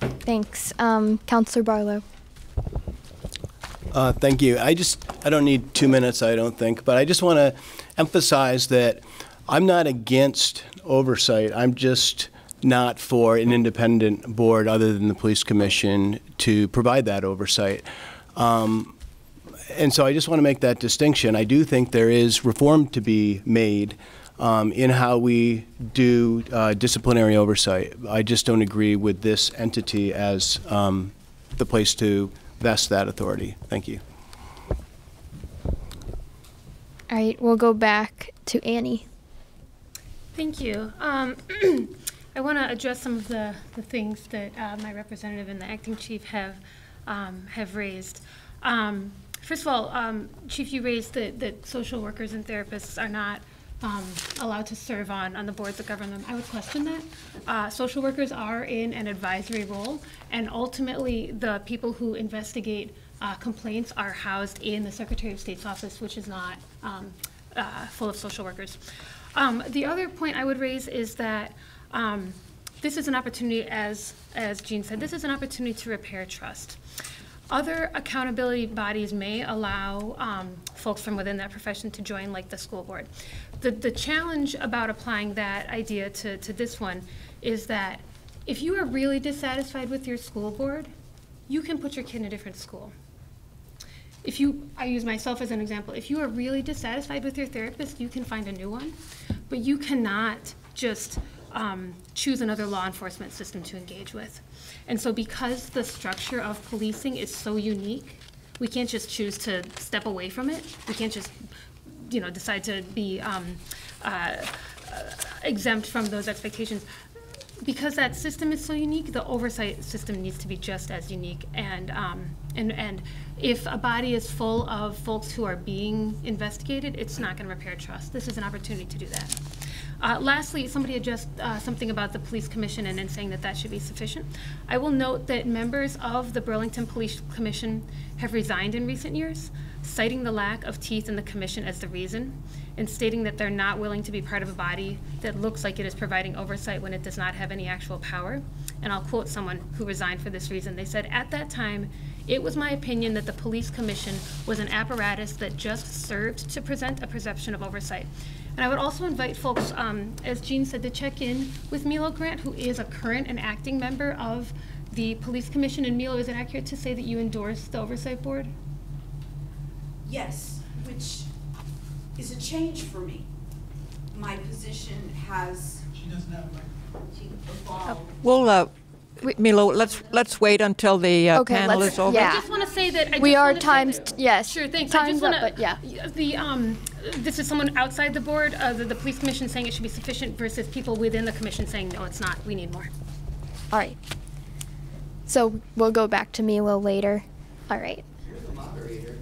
Thanks. Councilor Barlow. Thank you. I don't need 2 minutes, I don't think, but I just want to emphasize that I'm not against oversight. I'm just not for an independent board other than the police commission to provide that oversight. And so I just want to make that distinction. I do think there is reform to be made in how we do disciplinary oversight. I just don't agree with this entity as the place to vest that authority. Thank you. All right, we'll go back to Annie. Thank you. I want to address some of the things that my representative and the acting chief have raised. First of all, Chief, you raised that social workers and therapists are not allowed to serve on the boards that govern them. I would question that. Social workers are in an advisory role, and ultimately the people who investigate complaints are housed in the Secretary of State's office, which is not full of social workers. The other point I would raise is that this is an opportunity, as Gene said, this is an opportunity to repair trust. Other accountability bodies may allow folks from within that profession to join, like the school board. The challenge about applying that idea to this one is that if you are really dissatisfied with your school board, you can put your kid in a different school. If you, I use myself as an example, if you are really dissatisfied with your therapist, you can find a new one, but you cannot just choose another law enforcement system to engage with. And so because the structure of policing is so unique, we can't just choose to step away from it. We can't just, you know, decide to be exempt from those expectations. because that system is so unique, the oversight system needs to be just as unique. And if a body is full of folks who are being investigated, it's not going to repair trust. This is an opportunity to do that. Lastly, somebody had just something about the police commission and saying that that should be sufficient. I will note that members of the Burlington Police Commission have resigned in recent years, citing the lack of teeth in the commission as the reason, and stating that they're not willing to be part of a body that looks like it is providing oversight when it does not have any actual power. And I'll quote someone who resigned for this reason. They said, "At that time, it was my opinion that the police commission was an apparatus that just served to present a perception of oversight." And I would also invite folks, as Gene said, to check in with Milo Grant, who is a current and acting member of the Police Commission. And Milo, is it accurate to say that you endorse the Oversight Board? Yes, which is a change for me. My position has evolved. Well, Milo, let's wait until the panel is over. Yeah. I just want to say that we are timed. Yes. Sure. Thanks. Time's up. But yeah. This is someone outside the board, the police commission saying it should be sufficient versus people within the commission saying no, it's not. We need more. All right. So we'll go back to Milo later. All right. You're the moderator.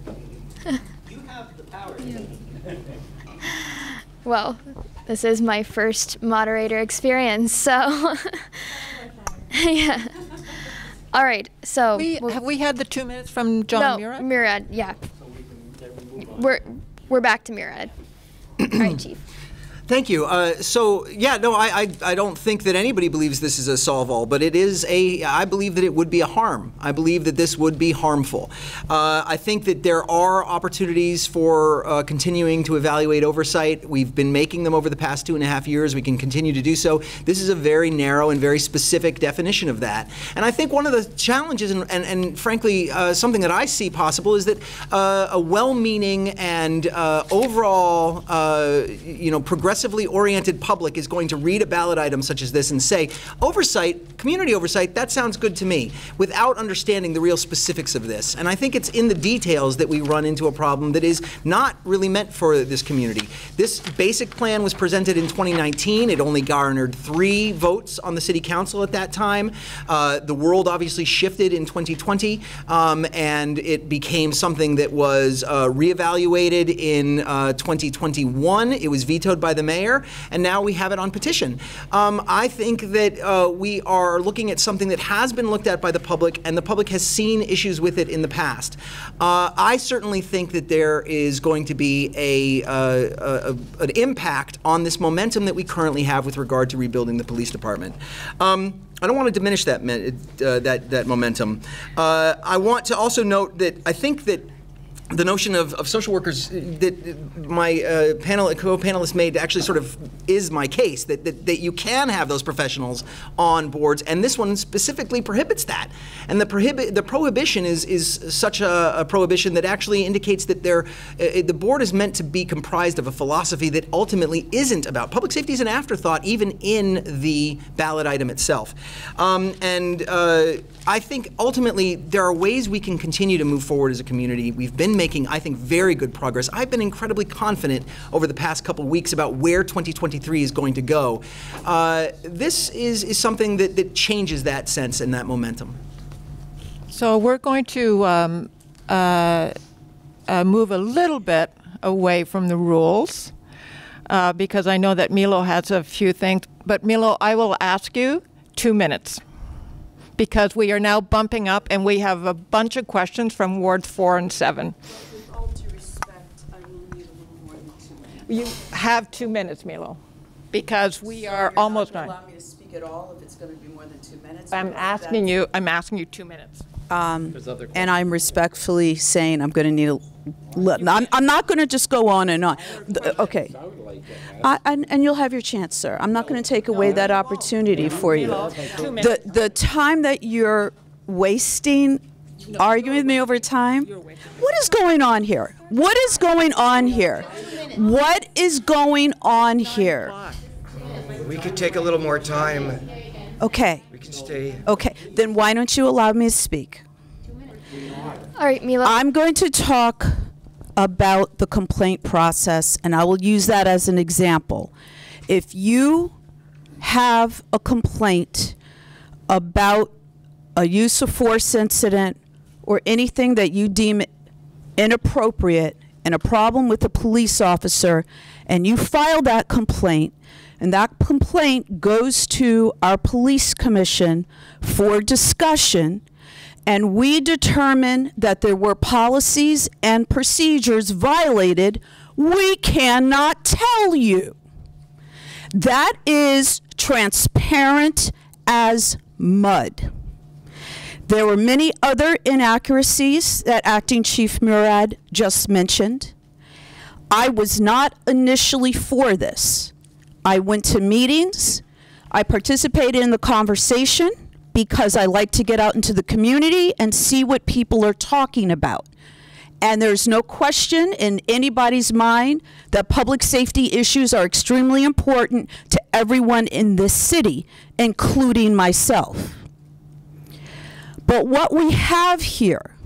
You have the power. Yeah. Well, this is my first moderator experience, so. Yeah. All right. So have we had the 2 minutes from John Murad? No, Murad. Yeah. So we're back to Murad. All right, Chief. Thank you. So yeah, no, I don't think that anybody believes this is a solve-all, but it is a, I believe that it would be a harm. I believe that this would be harmful. I think that there are opportunities for continuing to evaluate oversight. We've been making them over the past 2.5 years. We can continue to do so. This is a very narrow and very specific definition of that. And I think one of the challenges, and frankly, something that I see possible is that a well-meaning and overall, you know, progressively oriented public is going to read a ballot item such as this and say, oversight, community oversight, that sounds good to me, without understanding the real specifics of this. And I think it's in the details that we run into a problem that is not really meant for this community. This basic plan was presented in 2019. It only garnered 3 votes on the city council at that time. The world obviously shifted in 2020, and it became something that was reevaluated in 2021. It was vetoed by the mayor, and now we have it on petition. I think that we are looking at something that has been looked at by the public, and the public has seen issues with it in the past. I certainly think that there is going to be an impact on this momentum that we currently have with regard to rebuilding the police department. I don't want to diminish that, that momentum. I want to also note that I think that the notion of social workers that my co-panelist made actually sort of is my case, that you can have those professionals on boards, and this one specifically prohibits that. And the prohibition is such a prohibition that actually indicates that the board is meant to be comprised of a philosophy that ultimately isn't about. Public safety is an afterthought even in the ballot item itself. I think ultimately there are ways we can continue to move forward as a community. We've been making, I think, very good progress. I've been incredibly confident over the past couple weeks about where 2023 is going to go. This is something that changes that sense and that momentum. So we're going to move a little bit away from the rules because I know that Milo has a few things. But Milo, I will ask you 2 minutes, because we are now bumping up and we have a bunch of questions from wards 4 and 7. Well, with all due respect, I will need a little more than 2 minutes. You have 2 minutes, Milo, because we are almost done. Allow me to speak at all if it's going to be more than 2 minutes. I'm asking you 2 minutes. And I'm respectfully saying I'm going to need a. I'm not going to just go on and on. Okay. And you'll have your chance, sir. I'm not going to take away that opportunity for you. The time that you're wasting arguing with me over time, what is going on here? What is going on here? What is going on here? We could take a little more time. Okay. We can stay. Okay. Then why don't you allow me to speak? All right, Milo. I'm going to talk about the complaint process, and I will use that as an example. If you have a complaint about a use of force incident or anything that you deem inappropriate and a problem with a police officer, and you file that complaint, and that complaint goes to our police commission for discussion, and we determine that there were policies and procedures violated, we cannot tell you. That is transparent as mud. There were many other inaccuracies that Acting Chief Murad just mentioned. I was not initially for this. I went to meetings. I participated in the conversation because I like to get out into the community and see what people are talking about. And there's no question in anybody's mind that public safety issues are extremely important to everyone in this city, including myself. But what we have here,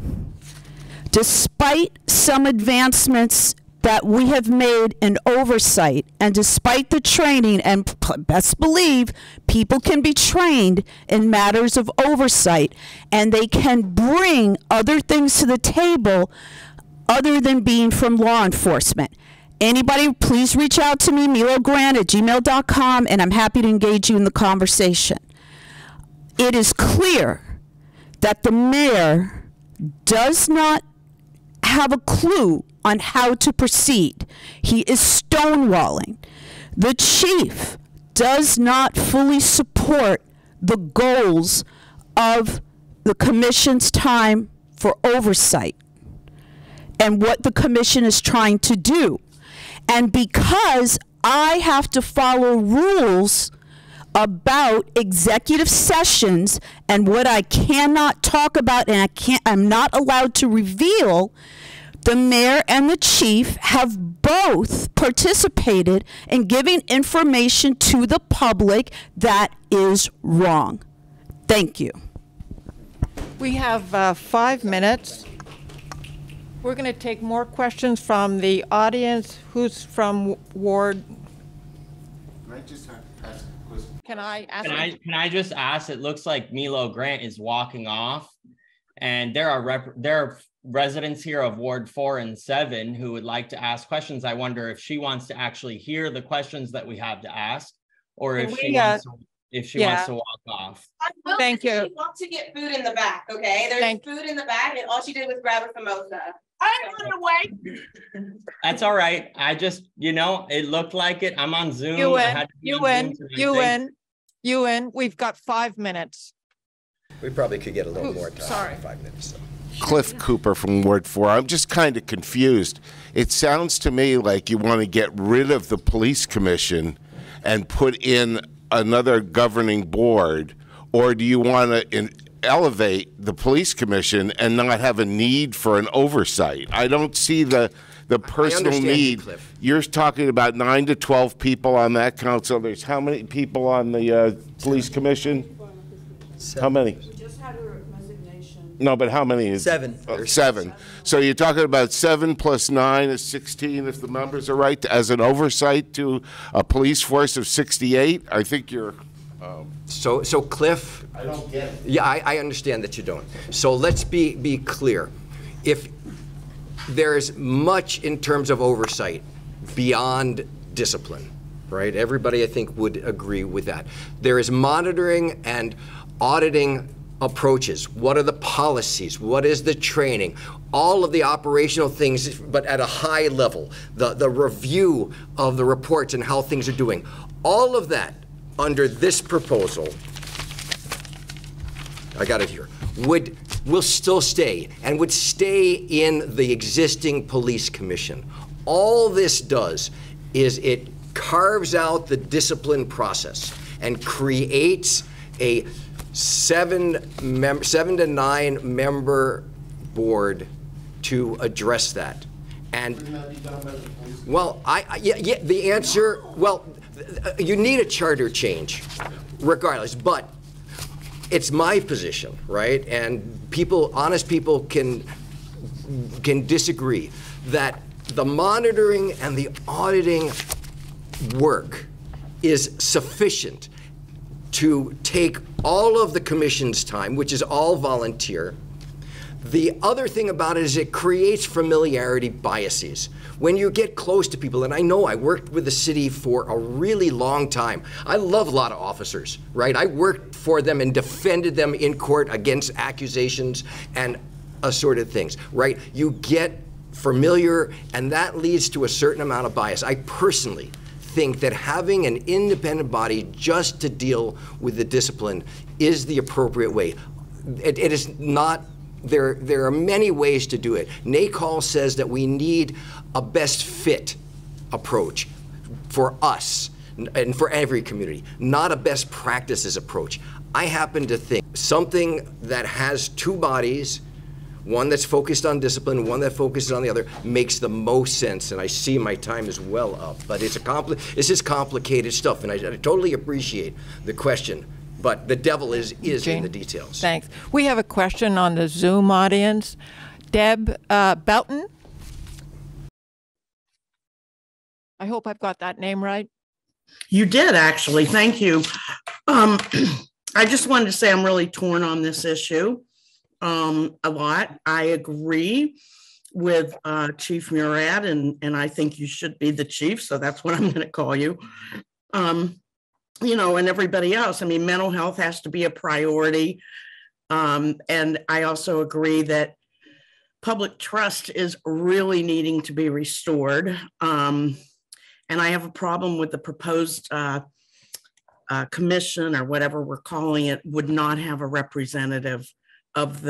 despite some advancements that we have made in oversight, and despite the training, and best believe people can be trained in matters of oversight, and they can bring other things to the table other than being from law enforcement. Anybody, please reach out to me, milogrant@gmail.com, and I'm happy to engage you in the conversation. It is clear that the mayor does not have a clue on how to proceed. He is stonewalling. The chief does not fully support the goals of the commission's time for oversight and what the commission is trying to do. And because I have to follow rules about executive sessions and what I cannot talk about and I'm not allowed to reveal, the mayor and the chief have both participated in giving information to the public that is wrong. Thank you. We have 5 minutes. We're going to take more questions from the audience. Who's from Ward? Can I just ask, it looks like Milo Grant is walking off, and there are residents here of Ward 4 and 7 who would like to ask questions. I wonder if she wants to actually hear the questions that we have to ask, or if she wants to walk off. Thank you. She wants to get food in the back, okay? There's food in the back, and all she did was grab a samosa. I'm on the way. That's all right. I just, you know, it looked like it. I'm on Zoom. You win. We've got 5 minutes. We probably could get a little more time. Sorry. 5 minutes. So. Cliff Cooper from Ward 4. I'm just kind of confused. It sounds to me like you want to get rid of the police commission and put in another governing board, or do you want to elevate the police commission and not have a need for an oversight? I don't see the personal need. You're talking about 9 to 12 people on that council. There's how many people on the police commission? How many? We just had a resignation. No, but how many is seven? Oh, seven. So you're talking about 7 plus 9 is 16, if the numbers are right, as an oversight to a police force of 68. I think you're. So Cliff, I don't get it. Yeah, I understand that you don't. So let's be clear. If there is much in terms of oversight beyond discipline, right? Everybody, I think, would agree with that. There is monitoring and auditing approaches. What are the policies? What is the training? All of the operational things, but at a high level. The review of the reports and how things are doing. All of that. Under this proposal, I got it here, will still stay and would stay in the existing police commission. All this does is it carves out the discipline process and creates a 7 to 9 member board to address that. And well, yeah, the answer, well, you need a charter change regardless, but it's my position, right? And people, honest people, can disagree that the monitoring and the auditing work is sufficient to take all of the commission's time, which is all volunteer. The other thing about it is it creates familiarity biases. When you get close to people, and I know I worked with the city for a really long time. I love a lot of officers, right? I worked for them and defended them in court against accusations and assorted things, right? You get familiar, and that leads to a certain amount of bias. I personally think that having an independent body just to deal with the discipline is the appropriate way. It is not. There are many ways to do it. NACOLE says that we need a best fit approach for us and for every community, not a best practices approach. I happen to think something that has two bodies, one that's focused on discipline, one that focuses on the other, makes the most sense. And I see my time is well up, but this is complicated stuff, and I totally appreciate the question. But the devil is in the details. Thanks. We have a question on the Zoom audience. Deb Belton. I hope I've got that name right. You did, actually. Thank you. I just wanted to say I'm really torn on this issue a lot. I agree with Chief Murad, and I think you should be the chief, so that's what I'm going to call you. You know, and everybody else. I mean, mental health has to be a priority. And I also agree that public trust is really needing to be restored. And I have a problem with the proposed commission or whatever we're calling it would not have a representative of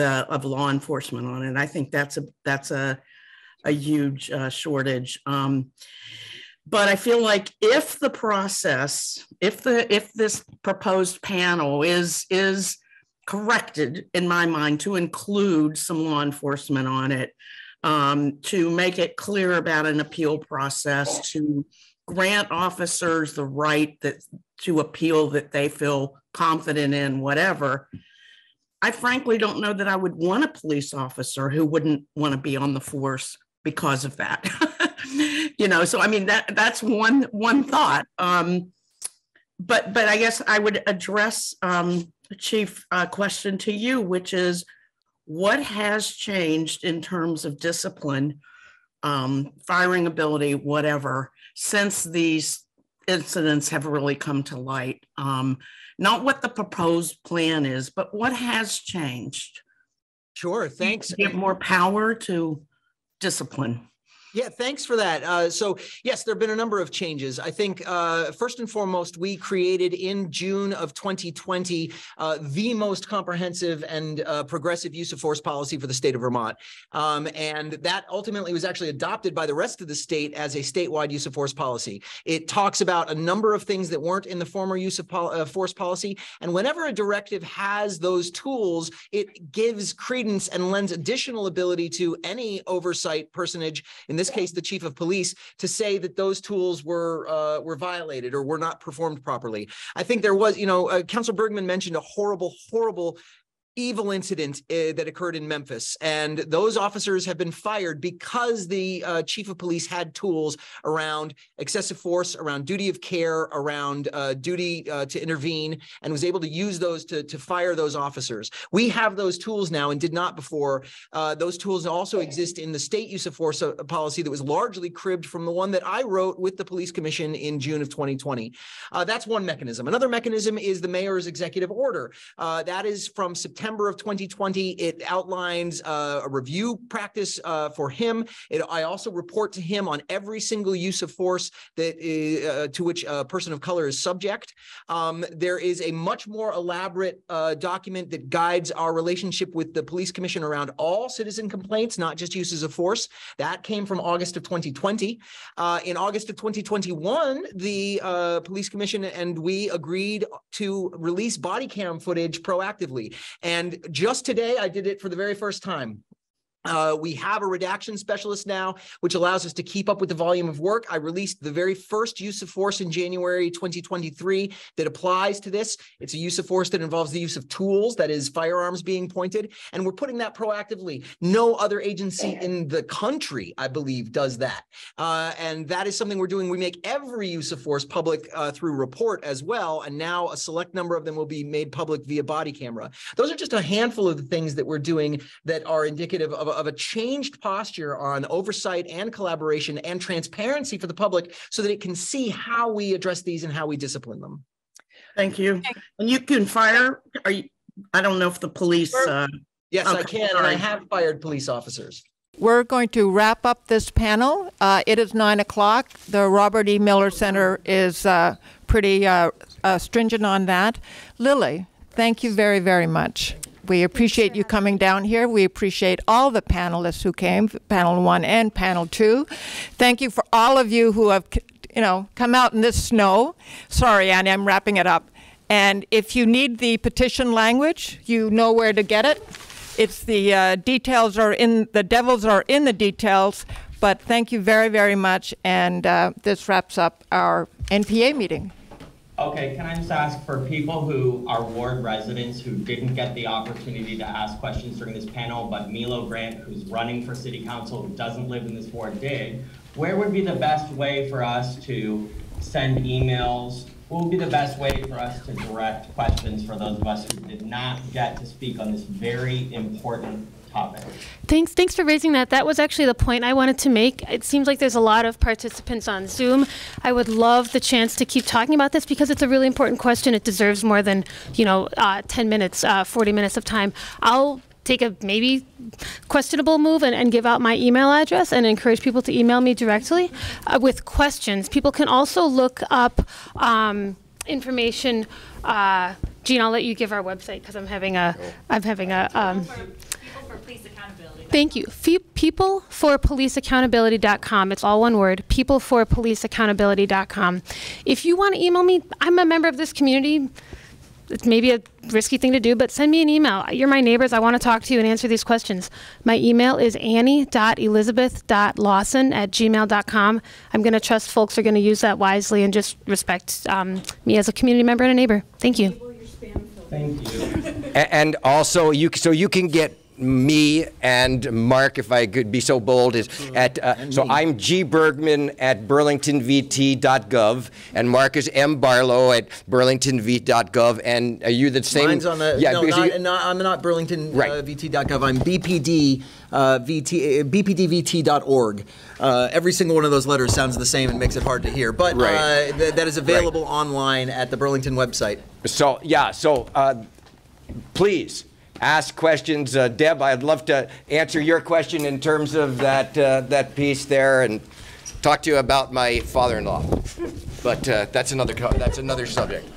law enforcement on it. I think that's a huge shortage. But I feel like if the process, if this proposed panel is corrected, in my mind, to include some law enforcement on it, to make it clear about an appeal process, to grant officers the right that, to appeal that they feel confident in, whatever, I frankly don't know that I would want a police officer who wouldn't want to be on the force because of that. You know, so I mean, that's one thought. But I guess I would address Chief question to you, which is what has changed in terms of discipline, firing ability, whatever, since these incidents have really come to light? Not what the proposed plan is, but what has changed? Sure, thanks. Give more power to discipline. Yeah, thanks for that. So yes, there have been a number of changes. I think first and foremost, we created in June of 2020 the most comprehensive and progressive use of force policy for the state of Vermont. And that ultimately was actually adopted by the rest of the state as a statewide use of force policy. It talks about a number of things that weren't in the former use of force policy. And whenever a directive has those tools, it gives credence and lends additional ability to any oversight personage, in this case, the chief of police, to say that those tools were violated or were not performed properly. I think there was, you know, Councilor Bergman mentioned a horrible, horrible, evil incident that occurred in Memphis, and those officers have been fired because the chief of police had tools around excessive force, around duty of care, around duty to intervene, and was able to use those to fire those officers. We have those tools now and did not before. Those tools also exist in the state use of force policy that was largely cribbed from the one that I wrote with the police commission in June of 2020. That's one mechanism. Another mechanism is the mayor's executive order. That is from September of 2020, it outlines a review practice for him. I also report to him on every single use of force that is, to which a person of color is subject. There is a much more elaborate document that guides our relationship with the police commission around all citizen complaints, not just uses of force. That came from August of 2020. In August of 2021, the police commission and we agreed to release body cam footage proactively. And just today, I did it for the very first time. We have a redaction specialist now, which allows us to keep up with the volume of work. I released the very first use of force in January 2023 that applies to this. It's a use of force that involves the use of tools, that is firearms being pointed, and we're putting that proactively. No other agency in the country, I believe, does that. And that is something we're doing. We make every use of force public through report as well, and now a select number of them will be made public via body camera. Those are just a handful of the things that we're doing that are indicative of a changed posture on oversight and collaboration and transparency for the public so that it can see how we address these and how we discipline them. Thank you. And you can fire, are you, I don't know if the police. Yes, okay. I can, and I have fired police officers. We're going to wrap up this panel. It is 9 o'clock. The Robert E. Miller Center is pretty stringent on that. Lily, thank you very, very much. We appreciate you coming down here. We appreciate all the panelists who came, panel one and panel two. Thank you for all of you who have, you know, come out in this snow. Sorry, Annie, I'm wrapping it up. And if you need the petition language, you know where to get it. It's the details are in, the devils are in the details. But thank you very, very much. And this wraps up our NPA meeting. Okay, can I just ask, for people who are ward residents who didn't get the opportunity to ask questions during this panel, but Milo Grant, who's running for city council, who doesn't live in this ward, did, where would be the best way for us to send emails? What would be the best way for us to direct questions for those of us who did not get to speak on this very important topic? Thanks for raising that. That was actually the point I wanted to make. It seems like there's a lot of participants on Zoom. I would love the chance to keep talking about this because it's a really important question. It deserves more than, you know, 10 minutes, 40 minutes of time. I'll take a maybe questionable move and give out my email address and encourage people to email me directly with questions. People can also look up information. Gene, I'll let you give our website because For police accountability. Thank you. PeopleForPoliceAccountability.com. It's all one word. PeopleForPoliceAccountability.com. If you want to email me, I'm a member of this community. It's maybe a risky thing to do, but send me an email. You're my neighbors. I want to talk to you and answer these questions. My email is annie.elizabeth.lawson@gmail.com. I'm going to trust folks are going to use that wisely and just respect me as a community member and a neighbor. Thank you. Thank you. And also, you can get me and Mark, if I could be so bold, is at so I'm G. Bergman at burlingtonvt.gov, and Mark is M. Barlow at burlingtonvt.gov. And are you the same? Mine's on the I'm not burlingtonvt.gov. Right. I'm BPD. bpdvt.org. Every single one of those letters sounds the same and makes it hard to hear, but right. That is available right. online at the Burlington website. So yeah, so please ask questions. Deb, I'd love to answer your question in terms of that that piece there, and talk to you about my father-in-law. But that's another subject.